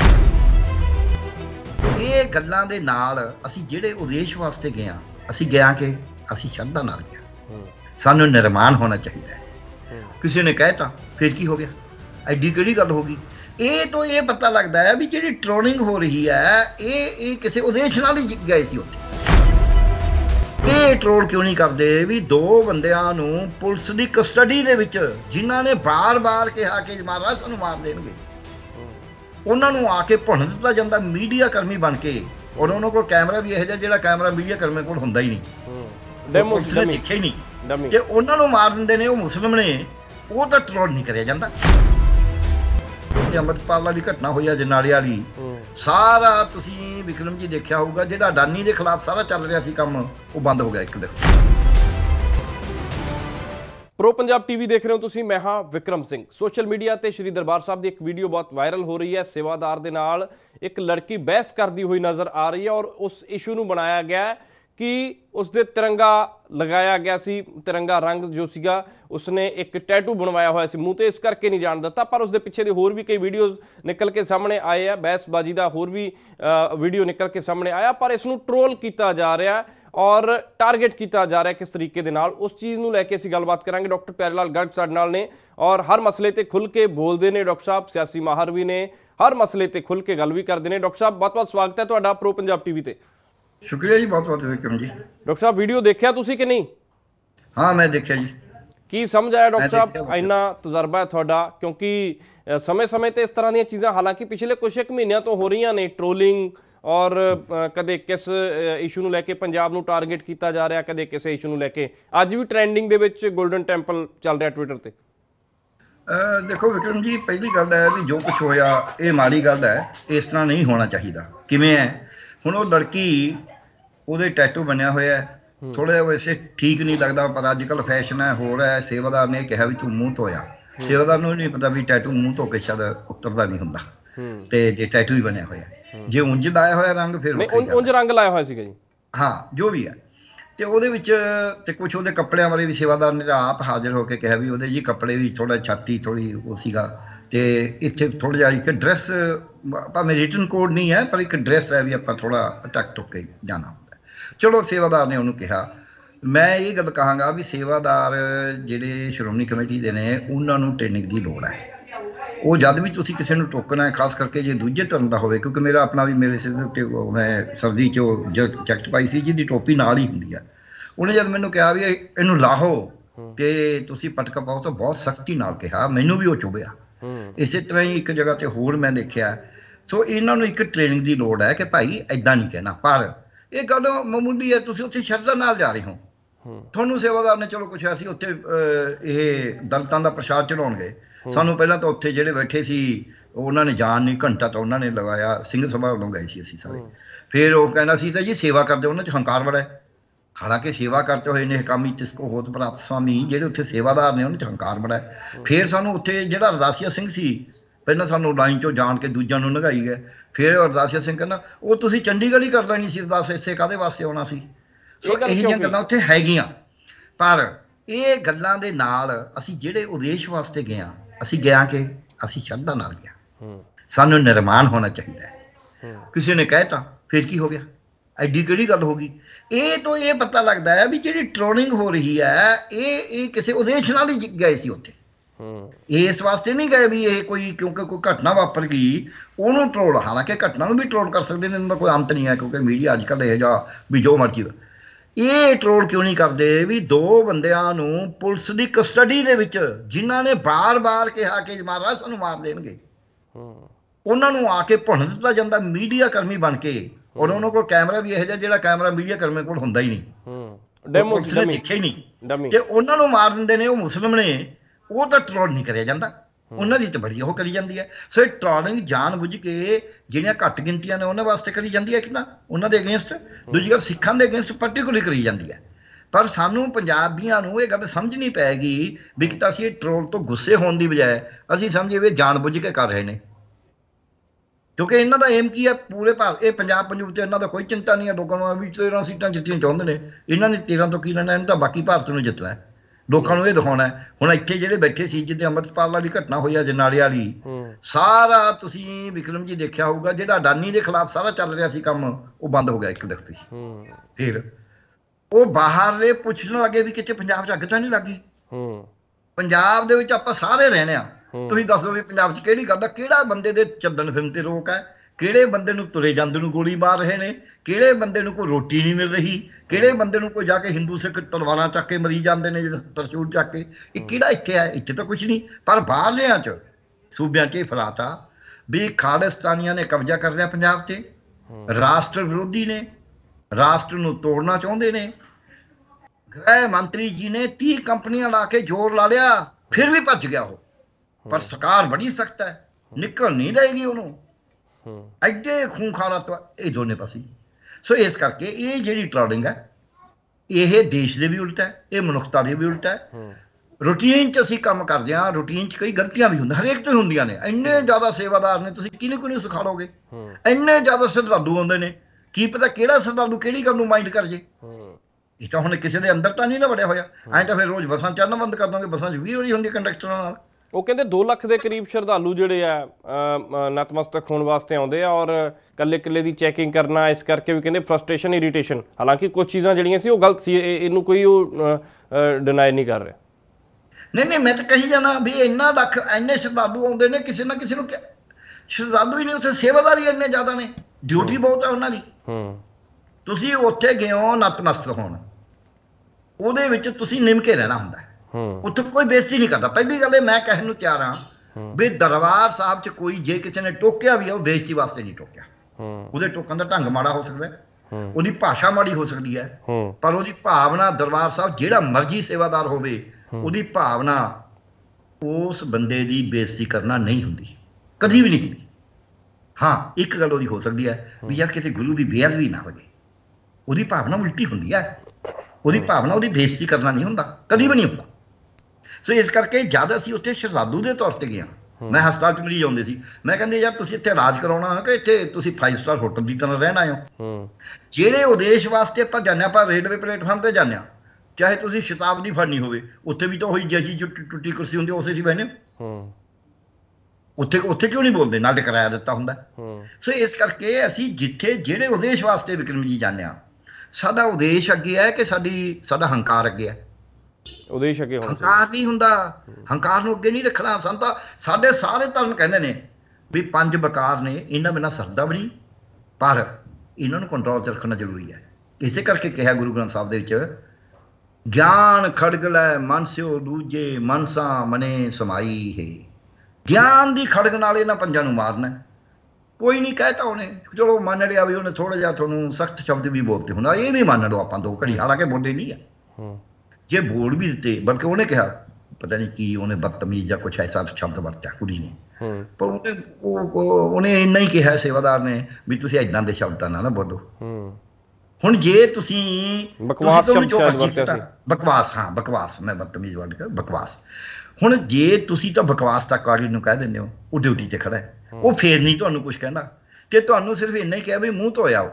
ਇਹ ਗੱਲਾਂ ਦੇ ਨਾਲ ਅਸੀਂ ਜਿਹੜੇ ਉਦੇਸ਼ ਵਾਸਤੇ ਗਏ ਹਾਂ, ਅਸੀਂ ਗਿਆ ਕਿ ਅਸੀਂ ਸ਼ਰਧਾ ਨਾਲ ਗਿਆ। ਸਾਨੂੰ ਨਿਰਮਾਣ ਹੋਣਾ ਚਾਹੀਦਾ। ਕਿਸੇ ਨੇ ਕਹਿਤਾ ਫਿਰ ਕੀ ਹੋ ਗਿਆ, ਐਡੀ ਕਿਹੜੀ ਗੱਲ ਹੋ ਗਈ? ਇਹ ਤੋਂ ਇਹ ਪਤਾ ਲੱਗਦਾ ਹੈ ਵੀ ਜਿਹੜੀ ਟ੍ਰੋਲਿੰਗ ਹੋ ਰਹੀ ਹੈ, ਇਹ ਇਹ ਕਿਸੇ ਉਦੇਸ਼ ਨਾਲ ਹੀ ਗਏ ਸੀ ਉੱਥੇ। ਇਹ ਟ੍ਰੋਲ ਕਿਉਂ ਨਹੀਂ ਕਰਦੇ ਵੀ ਦੋ ਬੰਦਿਆਂ ਨੂੰ ਪੁਲਿਸ ਦੀ ਕਸਟਡੀ ਦੇ ਵਿੱਚ, ਜਿਨ੍ਹਾਂ ਨੇ ਬਾਰ-ਬਾਰ ਕਿਹਾ ਕਿ ਮਹਾਰਾਜ ਸਾਨੂੰ ਮਾਰ ਦੇਣਗੇ, ਉਹਨਾਂ ਨੂੰ ਆ ਕੇ ਭੁੰਨ ਦਿੱਤਾ ਜਾਂਦਾ ਮੀਡੀਆ ਕਰਮੀ ਬਣ ਕੇ। ਔਰ ਉਹਨਾਂ ਕੋਲ ਕੈਮਰਾ ਵੀ ਇਹੋ ਜਿਹਾ, ਜਿਹੜਾ ਕੈਮਰਾ ਮੀਡੀਆ ਕਰਮੀ ਕੋਲ ਹੁੰਦਾ ਹੀ ਨਹੀਂ, ਪੁਲਿਸ ਨੇ ਦੇਖਿਆ ਹੀ ਨਹੀਂ, ਕਿ ਉਹਨਾਂ ਨੂੰ ਮਾਰ ਦਿੰਦੇ ਨੇ। ਉਹ ਮੁਸਲਿਮ ਨੇ, ਉਹ ਤਾਂ ਟ੍ਰੋਲ ਨਹੀਂ ਕਰਿਆ ਜਾਂਦਾ। ਅੰਮ੍ਰਿਤਪਾਲ ਵਾਲੀ ਘਟਨਾ ਹੋਈ ਆ ਜਨਾਲੇ ਵਾਲੀ, ਸਾਰਾ ਤੁਸੀਂ ਵਿਕਰਮ ਜੀ ਦੇਖਿਆ ਹੋਊਗਾ, ਜਿਹੜਾ ਅਡਾਨੀ ਦੇ ਖਿਲਾਫ ਸਾਰਾ ਚੱਲ ਰਿਹਾ ਸੀ ਕੰਮ, ਉਹ ਬੰਦ ਹੋ ਗਿਆ ਇੱਕ ਦਿਨ। ਪ੍ਰੋ ਪੰਜਾਬ ਟੀਵੀ ਦੇਖ ਰਹੇ ਹੋ ਤੁਸੀਂ, ਮੈਂ ਹਾਂ ਵਿਕਰਮ ਸਿੰਘ। ਸੋਸ਼ਲ ਮੀਡੀਆ ਤੇ ਸ਼੍ਰੀ ਦਰਬਾਰ ਸਾਹਿਬ ਦੀ ਇੱਕ ਵੀਡੀਓ ਬਹੁਤ ਵਾਇਰਲ ਹੋ ਰਹੀ ਹੈ। ਸੇਵਾਦਾਰ ਦੇ ਨਾਲ ਇੱਕ ਲੜਕੀ ਬਹਿਸ ਕਰਦੀ ਹੋਈ ਨਜ਼ਰ ਆ ਰਹੀ ਹੈ, ਔਰ ਉਸ ਇਸ਼ੂ ਨੂੰ ਬਣਾਇਆ ਗਿਆ ਕਿ ਉਸਦੇ ਤਿਰੰਗਾ ਲਗਾਇਆ ਗਿਆ ਸੀ, ਤਿਰੰਗਾ ਰੰਗ ਜੋ ਸੀਗਾ ਉਸਨੇ ਇੱਕ ਟੈਟੂ ਬਣਵਾਇਆ ਹੋਇਆ ਸੀ ਮੂੰਹ ਤੇ, ਇਸ ਕਰਕੇ ਨਹੀਂ ਜਾਣ ਦਿੱਤਾ। ਪਰ ਉਸਦੇ ਪਿੱਛੇ ਦੇ ਹੋਰ ਵੀ ਕਈ ਵੀਡੀਓਜ਼ ਨਿਕਲ ਕੇ ਸਾਹਮਣੇ ਆਏ ਆ, ਬਹਿਸਬਾਜ਼ੀ ਦਾ ਹੋਰ ਵੀ ਵੀਡੀਓ ਨਿਕਲ ਕੇ ਸਾਹਮਣੇ ਆਇਆ। ਪਰ ਇਸ ਨੂੰ ਟ੍ਰੋਲ ਕੀਤਾ ਜਾ ਰਿਹਾ ਔਰ ਟਾਰਗੇਟ ਕੀਤਾ ਜਾ ਰਿਹਾ ਕਿਸ ਤਰੀਕੇ ਦੇ ਨਾਲ, ਉਸ ਚੀਜ਼ ਨੂੰ ਲੈ ਕੇ ਅਸੀਂ ਗੱਲਬਾਤ ਕਰਾਂਗੇ। ਡਾਕਟਰ ਪਿਆਰੇ ਲਾਲ ਗਰਗ ਸਾਡੇ ਨਾਲ ਨੇ ਔਰ ਹਰ ਮਸਲੇ ਤੇ ਖੁੱਲ੍ਹ ਕੇ ਬੋਲਦੇ ਨੇ ਡਾਕਟਰ ਸਾਹਿਬ, ਸਿਆਸੀ ਮਾਹਰ ਵੀ ਨੇ, ਹਰ ਮਸਲੇ ਤੇ ਖੁੱਲ੍ਹ ਕੇ ਗੱਲ ਵੀ ਕਰਦੇ ਨੇ। ਡਾਕਟਰ ਸਾਹਿਬ ਬਹੁਤ ਬਹੁਤ ਸਵਾਗਤ ਹੈ ਤੁਹਾਡਾ ਪ੍ਰੋ ਪੰਜਾਬ ਟੀਵੀ ਤੇ। ਸ਼ੁਕਰੀਆ ਜੀ, ਬਹੁਤ ਬਹੁਤ ਵਿਕਰਮ ਜੀ। ਡਾਕਟਰ ਸਾਹਿਬ ਵੀਡੀਓ ਦੇਖਿਆ ਤੁਸੀਂ ਕਿ ਨਹੀਂ? ਹਾਂ ਮੈਂ ਦੇਖਿਆ ਜੀ। ਕੀ ਸਮਝ ਆਇਆ ਡਾਕਟਰ ਸਾਹਿਬ, ਇੰਨਾ ਤਜਰਬਾ ਹੈ ਤੁਹਾਡਾ, ਕਿਉਂਕਿ ਸਮੇਂ-ਸਮੇਂ ਤੇ ਇਸ ਤਰ੍ਹਾਂ ਦੀਆਂ ਚੀਜ਼ਾਂ ਹਾਲਾਂਕਿ ਪਿਛਲੇ ਕੁਝ ਇੱਕ ਮਹੀਨਿਆਂ ਤੋਂ ਹੋ ਰਹੀਆਂ ਨੇ, ਟ੍ਰੋਲਿੰਗ ਔਰ ਕਦੇ ਕਿਸ ਇਸ਼ੂ ਨੂੰ ਲੈ ਕੇ ਪੰਜਾਬ ਨੂੰ ਟਾਰਗੇਟ ਕੀਤਾ ਜਾ ਰਿਹਾ, ਕਦੇ ਕਿਸੇ ਇਸ਼ੂ ਨੂੰ ਲੈ ਕੇ। ਅੱਜ ਵੀ ਟ੍ਰੈਂਡਿੰਗ ਦੇ ਵਿੱਚ ਗੋਲਡਨ ਟੈਂਪਲ ਚੱਲ ਰਿਹਾ ਟਵਿੱਟਰ ਤੇ। ਦੇਖੋ ਵਿਕਰਮ ਜੀ, ਪਹਿਲੀ ਗੱਲ ਹੈ ਵੀ ਜੋ ਕੁਛ ਹੋਇਆ ਇਹ ਮਾੜੀ ਗੱਲ ਹੈ, ਇਸ ਤਰ੍ਹਾਂ ਨਹੀਂ ਹੋਣਾ ਚਾਹੀਦਾ। ਕਿਵੇਂ ਹੈ ਹੁਣ ਉਹ ਲੜਕੀ, ਉਹਦੇ ਟੈਟੂ ਬਣਿਆ ਹੋਇਆ, ਥੋੜ੍ਹਾ ਜਿਹਾ ਵੈਸੇ ਠੀਕ ਨਹੀਂ ਲੱਗਦਾ, ਪਰ ਅੱਜ ਕੱਲ੍ਹ ਫੈਸ਼ਨ ਹੈ, ਹੋਰ ਹੈ। ਸੇਵਾਦਾਰ ਨੇ ਕਿਹਾ ਵੀ ਤੂੰ ਮੂੰਹ ਧੋਇਆ। ਸੇਵਾਦਾਰ ਨੂੰ ਨਹੀਂ ਪਤਾ ਵੀ ਟੈਟੂ ਮੂੰਹ ਧੋ ਕੇ ਸ਼ਾਇਦ ਉੱਤਰਦਾ ਨਹੀਂ ਹੁੰਦਾ, ਤੇ ਜੇ ਟੈਟੂ ਹੀ ਬਣਿਆ ਹੋਇਆ, ਜੇ ਉਂਝ ਲਾਇਆ ਹੋਇਆ ਰੰਗ, ਫਿਰ ਉਂਝ ਰੰਗ ਲਾਇਆ ਹੋਇਆ ਸੀਗਾ ਜੀ, ਹਾਂ ਜੋ ਵੀ ਹੈ। ਤੇ ਉਹਦੇ ਵਿੱਚ ਤੇ ਕੁਛ ਉਹਦੇ ਕੱਪੜਿਆਂ ਬਾਰੇ ਵੀ ਸੇਵਾਦਾਰ ਨੇ ਆਪ ਹਾਜ਼ਰ ਹੋ ਕੇ ਕਿਹਾ ਵੀ ਉਹਦੇ ਜੀ ਕੱਪੜੇ ਵੀ ਥੋੜ੍ਹਾ ਛਾਤੀ ਥੋੜ੍ਹੀ ਉਹ ਸੀਗਾ, ਤੇ ਇੱਥੇ ਥੋੜ੍ਹਾ ਜਿਹਾ ਇੱਕ ਡਰੈਸ, ਭਾਵੇਂ ਰਿਟਨ ਕੋਡ ਨਹੀਂ ਹੈ, ਪਰ ਇੱਕ ਡਰੈਸ ਹੈ ਵੀ ਆਪਾਂ ਥੋੜ੍ਹਾ ਟੱਕ ਟੁੱਕ ਕੇ ਜਾਣਾ ਹੁੰਦਾ। ਚਲੋ ਸੇਵਾਦਾਰ ਨੇ ਉਹਨੂੰ ਕਿਹਾ। ਮੈਂ ਇਹ ਗੱਲ ਕਹਾਂਗਾ ਵੀ ਸੇਵਾਦਾਰ ਜਿਹੜੇ ਸ਼੍ਰੋਮਣੀ ਕਮੇਟੀ ਦੇ ਨੇ, ਉਹਨਾਂ ਨੂੰ ਟ੍ਰੇਨਿੰਗ ਦੀ ਲੋੜ ਹੈ। वो जद भी तुसीं किसी नूं टोकना है, खास करके जो दूजे धर्म का होवे, क्योंकि मेरा अपना भी मेरे सिर उत्ते मैं सर्दी चो जैकट पाई सी जिहदी टोपी नाल ही हुंदी है। उन्हें जब मैनूं कहा भी इहनूं लाहो ते तुसीं पटका पाओ तो बहुत सख्ती नाल कहा, मैनूं भी वो चुभिया। इस तरह ही एक जगह ते होर मैं देखिया। सो इन्हां नूं इक ट्रेनिंग की लोड़ है कि भाई इदां नहीं कहना, पर यह गल मामूली है, तुसीं उत्थे शरदा नाल जा रहे हो, थोनू सेवादार ने चलो कुछ ऐसी उत्थे दलतां दा प्रसाद चढ़ाउण गए। सानू पहला तो उत्थे जेड़े बैठे सी उन्होंने जान नहीं घंटा तो उन्होंने लगाया, सिंह सभा वालों गए सी असीं सारे। फिर वो कहना सी जी सेवा करते उन्होंने हंकार बड़ा है, हालांकि सेवा करते हुए नेहकामी तिसको होत प्राप्त स्वामी जेडे उत्थे सेवादार ने उन्होंने हंकार बड़ा है। फिर सानू उत्थे जेड़ा रदासिया सिंह सी पहला सानू लाइन चो जान के दूजा नूं नगाई गए। फिर रदासिया सिंह कहना वो तुसीं चंडीगढ़ ही कर लैनी सी अरदास, इसे काहदे वास्ते आउणा सी। ਸੋ ਇਹ ਜਿਹੀਆਂ ਗੱਲਾਂ ਉੱਥੇ ਹੈਗੀਆਂ, ਪਰ ਇਹ ਗੱਲਾਂ ਦੇ ਨਾਲ ਅਸੀਂ ਜਿਹੜੇ ਉਦੇਸ਼ ਵਾਸਤੇ ਗਏ ਹਾਂ, ਅਸੀਂ ਗਿਆ ਕਿ ਅਸੀਂ ਸ਼ਰਧਾ ਨਾਲ ਗਿਆ, ਸਾਨੂੰ ਨਿਰਮਾਣ ਹੋਣਾ ਚਾਹੀਦਾ ਹੈ। ਕਿਸੇ ਨੇ ਕਹਿਤਾ ਫਿਰ ਕੀ ਹੋ ਗਿਆ, ਐਡੀ ਕਿਹੜੀ ਗੱਲ ਹੋ ਗਈ। ਇਹ ਤੋਂ ਇਹ ਪਤਾ ਲੱਗਦਾ ਹੈ ਵੀ ਜਿਹੜੀ ਟ੍ਰੋਲਿੰਗ ਹੋ ਰਹੀ ਹੈ ਇਹ ਇਹ ਕਿਸੇ ਉਦੇਸ਼ ਨਾਲ ਹੀ ਗਏ ਸੀ ਉੱਥੇ, ਇਸ ਵਾਸਤੇ ਨਹੀਂ ਗਏ ਵੀ ਇਹ ਕੋਈ ਕਿਉਂਕਿ ਕੋਈ ਘਟਨਾ ਵਾਪਰ ਗਈ ਉਹਨੂੰ ਟ੍ਰੋਲ। ਹਾਲਾਂਕਿ ਘਟਨਾ ਨੂੰ ਵੀ ਟ੍ਰੋਲ ਕਰ ਸਕਦੇ ਨੇ, ਉਹਨਾਂ ਦਾ ਕੋਈ ਅੰਤ ਨਹੀਂ ਹੈ, ਕਿਉਂਕਿ ਮੀਡੀਆ ਅੱਜ ਕੱਲ੍ਹ ਇਹੋ ਜਿਹਾ ਵੀ ਜੋ ਮਰਜ਼ੀ। ਇਹ ਟਰੋਲ ਕਿਉਂ ਨਹੀਂ ਕਰਦੇ ਵੀ ਦੋ ਬੰਦਿਆਂ ਨੂੰ ਪੁਲਿਸ ਦੀ ਕਸਟਡੀ ਦੇ ਵਿੱਚ, ਜਿਨ੍ਹਾਂ ਨੇ ਬਾਰ-ਬਾਰ ਕਿਹਾ ਕਿ ਮਹਾਰਾਜ ਸਾਨੂੰ ਮਾਰ ਦੇਣਗੇ, ਉਹਨਾਂ ਨੂੰ ਆ ਕੇ ਭੁੰਨ ਦਿੱਤਾ ਜਾਂਦਾ ਮੀਡੀਆ ਕਰਮੀ ਬਣ ਕੇ। ਔਰ ਉਹਨਾਂ ਕੋਲ ਕੈਮਰਾ ਵੀ ਇਹੋ ਜਿਹਾ ਜਿਹੜਾ ਕੈਮਰਾ ਮੀਡੀਆ ਕਰਮੀ ਕੋਲ ਹੁੰਦਾ ਹੀ ਨਹੀਂ, ਡੈਮੋ ਦੇਖਿਆ ਹੀ ਨਹੀਂ, ਤੇ ਉਹਨਾਂ ਨੂੰ ਮਾਰ ਦਿੰਦੇ ਨੇ। ਉਹ ਮੁਸਲਮ ਨੇ, ਉਹ ਤਾਂ ਟਰੋਲ ਨਹੀਂ ਕਰਿਆ ਜਾਂਦਾ, ਉਹਨਾਂ ਦੀ ਤਾਂ ਬੜੀ ਉਹ ਕਰੀ ਜਾਂਦੀ ਹੈ। ਸੋ ਇਹ ਟਰੋਲਿੰਗ ਜਾਣ ਬੁੱਝ ਕੇ ਜਿਹੜੀਆਂ ਘੱਟ ਗਿਣਤੀਆਂ ਨੇ ਉਹਨਾਂ ਵਾਸਤੇ ਕਰੀ ਜਾਂਦੀ ਹੈ, ਕਿ ਨਾ ਉਹਨਾਂ ਦੇ ਅਗੇਂਸਟ, ਦੂਜੀ ਗੱਲ ਸਿੱਖਾਂ ਦੇ ਅਗੇਂਸਟ ਪਰਟੀਕੂਲਰ ਕਰੀ ਜਾਂਦੀ ਹੈ। ਪਰ ਸਾਨੂੰ ਪੰਜਾਬੀਆਂ ਨੂੰ ਇਹ ਗੱਲ ਸਮਝਣੀ ਪਏਗੀ ਵੀ ਕਿ ਤਾਂ ਅਸੀਂ ਇਹ ਟਰੋਲ ਤੋਂ ਗੁੱਸੇ ਹੋਣ ਦੀ ਬਜਾਏ ਅਸੀਂ ਸਮਝੀਏ ਵੀ ਜਾਣ ਬੁੱਝ ਕੇ ਕਰ ਰਹੇ ਨੇ, ਕਿਉਂਕਿ ਇਹਨਾਂ ਦਾ ਏਮ ਕੀ ਹੈ ਪੂਰੇ ਭਾਰਤ ਇਹ ਪੰਜਾਬ ਪੰਜੂਬ 'ਤੇ ਇਹਨਾਂ ਦਾ ਕੋਈ ਚਿੰਤਾ ਨਹੀਂ ਹੈ। ਲੋਕਾਂ ਨੂੰ ਵੀ ਤੇਰਾਂ ਸੀਟਾਂ ਜਿੱਤੀਆਂ ਚਾਹੁੰਦੇ ਨੇ, ਇਹਨਾਂ ਨੇ ਤੇਰਾਂ ਤੋਂ ਕੀ ਲੈਣਾ, ਇਹਨਾਂ ਤਾਂ ਬਾਕੀ ਭਾਰਤ ਨੂੰ ਜਿੱਤਣਾ, ਲੋਕਾਂ ਨੂੰ ਇਹ ਦਿਖਾਉਣਾ। ਹੁਣ ਇੱਥੇ ਜਿਹੜੇ ਬੈਠੇ ਸੀ ਜਿੱਦਾਂ ਅੰਮ੍ਰਿਤਪਾਲ ਵਾਲੀ ਘਟਨਾ ਹੋਈ ਆ, ਜਨਾਲੇ ਵਾਲੀ, ਸਾਰਾ ਤੁਸੀਂ ਵਿਕਰਮ ਜੀ ਦੇਖਿਆ ਹੋਊਗਾ, ਜਿਹੜਾ ਅਡਾਨੀ ਦੇ ਖਿਲਾਫ ਸਾਰਾ ਚੱਲ ਰਿਹਾ ਸੀ ਕੰਮ ਉਹ ਬੰਦ ਹੋ ਗਿਆ ਇੱਕ ਦਫਤੀ। ਫਿਰ ਉਹ ਬਾਹਰਲੇ ਪੁੱਛਣ ਲੱਗੇ ਵੀ ਕਿਤੇ ਪੰਜਾਬ 'ਚ ਅੱਗ ਤਾਂ ਨਹੀਂ ਲੱਗੀ, ਪੰਜਾਬ ਦੇ ਵਿੱਚ ਆਪਾਂ ਸਾਰੇ ਰਹਿੰਦੇ ਆ, ਤੁਸੀਂ ਦੱਸੋ ਵੀ ਪੰਜਾਬ 'ਚ ਕਿਹੜੀ ਗੱਲ ਆ, ਕਿਹੜਾ ਬੰਦੇ ਦੇ ਚੱਲਣ ਫਿਰਨ ਤੇ ਰੋਕ ਹੈ, ਕਿਹੜੇ ਬੰਦੇ ਨੂੰ ਤੁਰੇ ਜਾਂਦੇ ਨੂੰ ਗੋਲੀ ਮਾਰ ਰਹੇ ਨੇ, ਕਿਹੜੇ ਬੰਦੇ ਨੂੰ ਕੋਈ ਰੋਟੀ ਨਹੀਂ ਮਿਲ ਰਹੀ, ਕਿਹੜੇ ਬੰਦੇ ਨੂੰ ਕੋਈ ਜਾ ਕੇ ਹਿੰਦੂ ਸਿੱਖ ਤਲਵਾਰਾਂ ਚੱਕ ਕੇ ਮਰੀ ਜਾਂਦੇ ਨੇ, ਤਰਸ਼ੂਲ ਚੱਕ ਕੇ। ਇਹ ਕਿਹੜਾ ਇੱਥੇ ਹੈ, ਇੱਥੇ ਤਾਂ ਕੁਛ ਨਹੀਂ, ਪਰ ਬਾਹਰਲਿਆਂ 'ਚ ਸੂਬਿਆਂ 'ਚ ਫੈਲਾਤਾ ਵੀ ਖਾਲਿਸਤਾਨੀਆਂ ਨੇ ਕਬਜ਼ਾ ਕਰ ਲਿਆ ਪੰਜਾਬ 'ਤੇ, ਰਾਸ਼ਟਰ ਵਿਰੋਧੀ ਨੇ, ਰਾਸ਼ਟਰ ਨੂੰ ਤੋੜਨਾ ਚਾਹੁੰਦੇ ਨੇ। ਗ੍ਰਹਿ ਮੰਤਰੀ ਜੀ ਨੇ ਤੀਹ ਕੰਪਨੀਆਂ ਲਾ ਕੇ ਜ਼ੋਰ ਲਾ ਲਿਆ, ਫਿਰ ਵੀ ਭੱਜ ਗਿਆ ਉਹ, ਪਰ ਸਰਕਾਰ ਬੜੀ ਸਖਤ ਹੈ, ਨਿਕਲ ਨਹੀਂ ਦੇਗੀ ਉਹਨੂੰ, ਐਡੇ ਖੂੰਖਾਰਾ ਤੋਂ ਇਹ ਦੋਨੇ ਪਾਸੇ। ਸੋ ਇਸ ਕਰਕੇ ਇਹ ਜਿਹੜੀ ਟਰੋਲਿੰਗ ਹੈ ਇਹ ਦੇਸ਼ ਦੇ ਵੀ ਉਲਟ ਹੈ, ਇਹ ਮਨੁੱਖਤਾ ਦੇ ਵੀ ਉਲਟ ਹੈ। ਰੂਟੀਨ 'ਚ ਅਸੀਂ ਕੰਮ ਕਰਦੇ ਹਾਂ, ਰੂਟੀਨ 'ਚ ਕਈ ਗਲਤੀਆਂ ਵੀ ਹੁੰਦੀਆਂ, ਹਰੇਕ ਤੋਂ ਹੁੰਦੀਆਂ ਨੇ। ਇੰਨੇ ਜ਼ਿਆਦਾ ਸੇਵਾਦਾਰ ਨੇ, ਤੁਸੀਂ ਕਿਹਨੇ ਕਿਹਨੂੰ ਸਿਖਾ ਲਓਗੇ, ਇੰਨੇ ਜ਼ਿਆਦਾ ਸ਼ਰਧਾਲੂ ਆਉਂਦੇ ਨੇ, ਕੀ ਪਤਾ ਕਿਹੜਾ ਸ਼ਰਧਾਲੂ ਕਿਹੜੀ ਗੱਲ ਨੂੰ ਮਾਈਂਡ ਕਰ ਜੇ। ਇਹ ਤਾਂ ਹੁਣ ਕਿਸੇ ਦੇ ਅੰਦਰ ਤਾਂ ਨਹੀਂ ਨਾ ਵੜਿਆ ਹੋਇਆ, ਐਂ ਤਾਂ ਫਿਰ ਰੋਜ਼ ਬੱਸਾਂ ਚੜ੍ਹਨ ਬੰਦ ਕਰ ਦੋਗੇ, ਬੱਸਾਂ 'ਚ ਵੀਹ ਵਾਰੀ ਹੁੰਦੀ ਕੰਡਕਟਰਾਂ ਨਾਲ। ਉਹ ਕਹਿੰਦੇ ਦੋ ਲੱਖ ਦੇ ਕਰੀਬ ਸ਼ਰਧਾਲੂ ਜਿਹੜੇ ਆ ਨਤਮਸਤਕ ਹੋਣ ਵਾਸਤੇ ਆਉਂਦੇ ਆ, ਔਰ ਇਕੱਲੇ ਇਕੱਲੇ ਦੀ ਚੈਕਿੰਗ ਕਰਨਾ, ਇਸ ਕਰਕੇ ਵੀ ਕਹਿੰਦੇ ਫਰਸਟ੍ਰੇਸ਼ਨ, ਇਰੀਟੇਸ਼ਨ। ਹਾਲਾਂਕਿ ਕੁਝ ਚੀਜ਼ਾਂ ਜਿਹੜੀਆਂ ਸੀ ਉਹ ਗਲਤ ਸੀ, ਇਹਨੂੰ ਕੋਈ ਉਹ ਡਿਨਾਈ ਨਹੀਂ ਕਰ ਰਿਹਾ। ਨਹੀਂ ਨਹੀਂ, ਮੈਂ ਤਾਂ ਕਹੀ ਜਾਣਾ ਵੀ ਇੰਨਾ ਲੱਖ ਇੰਨੇ ਸ਼ਰਧਾਲੂ ਆਉਂਦੇ ਨੇ, ਕਿਸੇ ਨਾ ਕਿਸੇ ਨੂੰ ਸ਼ਰਧਾਲੂ ਹੀ ਨਹੀਂ ਉੱਥੇ, ਸੇਵਾਦਾਰ ਹੀ ਇੰਨੇ ਜ਼ਿਆਦਾ ਨੇ, ਡਿਊਟੀ ਬਹੁਤ ਹੈ ਉਹਨਾਂ ਦੀ। ਤੁਸੀਂ ਉੱਥੇ ਗਏ ਹੋ ਨਤਮਸਤਕ ਹੋਣ, ਉਹਦੇ ਵਿੱਚ ਤੁਸੀਂ ਨਿਮ ਕੇ ਰਹਿਣਾ ਹੁੰਦਾ, ਉੱਥੇ ਕੋਈ ਬੇਇੱਜ਼ਤੀ ਨਹੀਂ ਕਰਦਾ। ਪਹਿਲੀ ਗੱਲ ਇਹ ਮੈਂ ਕਹਿਣ ਨੂੰ ਤਿਆਰ ਹਾਂ ਵੀ ਦਰਬਾਰ ਸਾਹਿਬ 'ਚ ਕੋਈ ਜੇ ਕਿਸੇ ਨੇ ਟੋਕਿਆ ਵੀ ਆ, ਉਹ ਬੇਇੱਜ਼ਤੀ ਵਾਸਤੇ ਨਹੀਂ ਟੋਕਿਆ। ਉਹਦੇ ਟੋਕਣ ਦਾ ਢੰਗ ਮਾੜਾ ਹੋ ਸਕਦਾ, ਉਹਦੀ ਭਾਸ਼ਾ ਮਾੜੀ ਹੋ ਸਕਦੀ ਹੈ, ਪਰ ਉਹਦੀ ਭਾਵਨਾ, ਦਰਬਾਰ ਸਾਹਿਬ ਜਿਹੜਾ ਮਰਜ਼ੀ ਸੇਵਾਦਾਰ ਹੋਵੇ, ਉਹਦੀ ਭਾਵਨਾ ਉਸ ਬੰਦੇ ਦੀ ਬੇਇੱਜ਼ਤੀ ਕਰਨਾ ਨਹੀਂ ਹੁੰਦੀ, ਕਦੀ ਵੀ ਨਹੀਂ ਹੁੰਦੀ। ਹਾਂ, ਇੱਕ ਗੱਲ ਉਹਦੀ ਹੋ ਸਕਦੀ ਹੈ ਵੀ ਯਾਰ ਕਿਤੇ ਗੁਰੂ ਦੀ ਬੇਅਦਬੀ ਨਾ ਹੋ ਜਾਵੇ, ਉਹਦੀ ਭਾਵਨਾ ਉਲਟੀ ਹੁੰਦੀ ਹੈ, ਉਹਦੀ ਭਾਵਨਾ ਉਹਦੀ ਬੇਇੱਜ਼ਤੀ ਕਰਨਾ ਨਹੀਂ ਹੁੰਦਾ, ਕਦੀ ਵੀ ਨਹੀਂ ਹੁੰਦਾ। ਸੋ ਇਸ ਕਰਕੇ ਜਦ ਅਸੀਂ ਉੱਥੇ ਸ਼ਰਧਾਲੂ ਦੇ ਤੌਰ 'ਤੇ ਗਏ ਹਾਂ, ਮੈਂ ਹਸਪਤਾਲ 'ਚ ਮਰੀਜ਼ ਆਉਂਦੇ ਸੀ, ਮੈਂ ਕਹਿੰਦੇ ਯਾਰ ਤੁਸੀਂ ਇੱਥੇ ਇਲਾਜ ਕਰਾਉਣਾ ਕਿ ਇੱਥੇ ਤੁਸੀਂ ਫਾਈਵ ਸਟਾਰ ਹੋਟਲ ਦੀ ਤਰ੍ਹਾਂ ਰਹਿਣਾ ਹੋ। ਜਿਹੜੇ ਉਦੇਸ਼ ਵਾਸਤੇ ਆਪਾਂ ਜਾਂਦੇ ਹਾਂ, ਆਪਾਂ ਰੇਲਵੇ ਪਲੇਟਫਾਰਮ 'ਤੇ ਜਾਂਦੇ ਹਾਂ, ਚਾਹੇ ਤੁਸੀਂ ਸ਼ਤਾਬਦੀ ਫੜਨੀ ਹੋਵੇ, ਉੱਥੇ ਵੀ ਤਾਂ ਉਹੀ ਜਿਹੀ ਟੁੱਟੀ ਕੁਰਸੀ ਹੁੰਦੀ ਉਸੇ 'ਚ ਬਹਿੰਦੇ ਹੋ, ਉੱਥੇ ਉੱਥੇ ਕਿਉਂ ਨਹੀਂ ਬੋਲਦੇ, ਨਾਲ ਕਿਰਾਇਆ ਦਿੱਤਾ ਹੁੰਦਾ। ਸੋ ਇਸ ਕਰਕੇ ਅਸੀਂ ਜਿੱਥੇ ਜਿਹੜੇ ਉਦੇਸ਼ ਵਾਸਤੇ ਵਿਕਰਮ ਜੀ ਜਾਂਦੇ ਹਾਂ, ਸਾਡਾ ਉਦੇਸ਼ ਅੱਗੇ ਹੈ ਕਿ ਸਾਡੀ ਸਾਡਾ ਹੰਕਾਰ ਅੱਗੇ ਹੈ। उदे ही छके होने हंकार नहीं हुंदा, हंकार नूं अगे नहीं रखना। सानूं तां साडे सारे धर्म कहिंदे ने भी पंज बकार ने, इन्हां बिना सरदा भी नहीं, पर इन्हां नूं कंट्रोल च रखना जरूरी है। इसे करके कहा गुरु ग्रंथ साहब दे विच ज्ञान खड़गल है मन सिओ दूजे मनसा मने समाई है। ज्ञान की खड़ग नाल इन्हां पंजां नूं मारना। कोई नहीं कहता उन्हें, चलो मान लिया भी उन्हें थोड़ा जहा थोड़ा सख्त शब्द भी बोलते होना, ये भी मान लो आप दो घड़ी, हालांकि बोले नहीं है, जे बोल भी देते, बल्कि उन्हें कहा पता नहीं कि उन्हें बदतमीज या कुछ ऐसा शब्द वरत्या कुड़ी ने, पर उन्हें उन्हें इन्ना ही कहा सेवादार ने भी तुसीं इदां दे शब्दां ना ना बोलो। हुण जे तुसीं बकवास बकवास हाँ बकवास मैं बदतमीज वर्ड कर बकवास हुण जे तुसीं तां बकवास तक आड़ी नूं कह दिंदे हो, वो ड्यूटी ते खड़ा है, ਉਹ ਫੇਰ ਨਹੀਂ ਤੁਹਾਨੂੰ ਕੁਝ ਕਹਿੰਦਾ ਤੇ ਤੁਹਾਨੂੰ ਸਿਰਫ ਇੰਨਾ ਹੀ ਕਿਹਾ ਵੀ ਮੂੰਹ ਧੋ ਆਓ।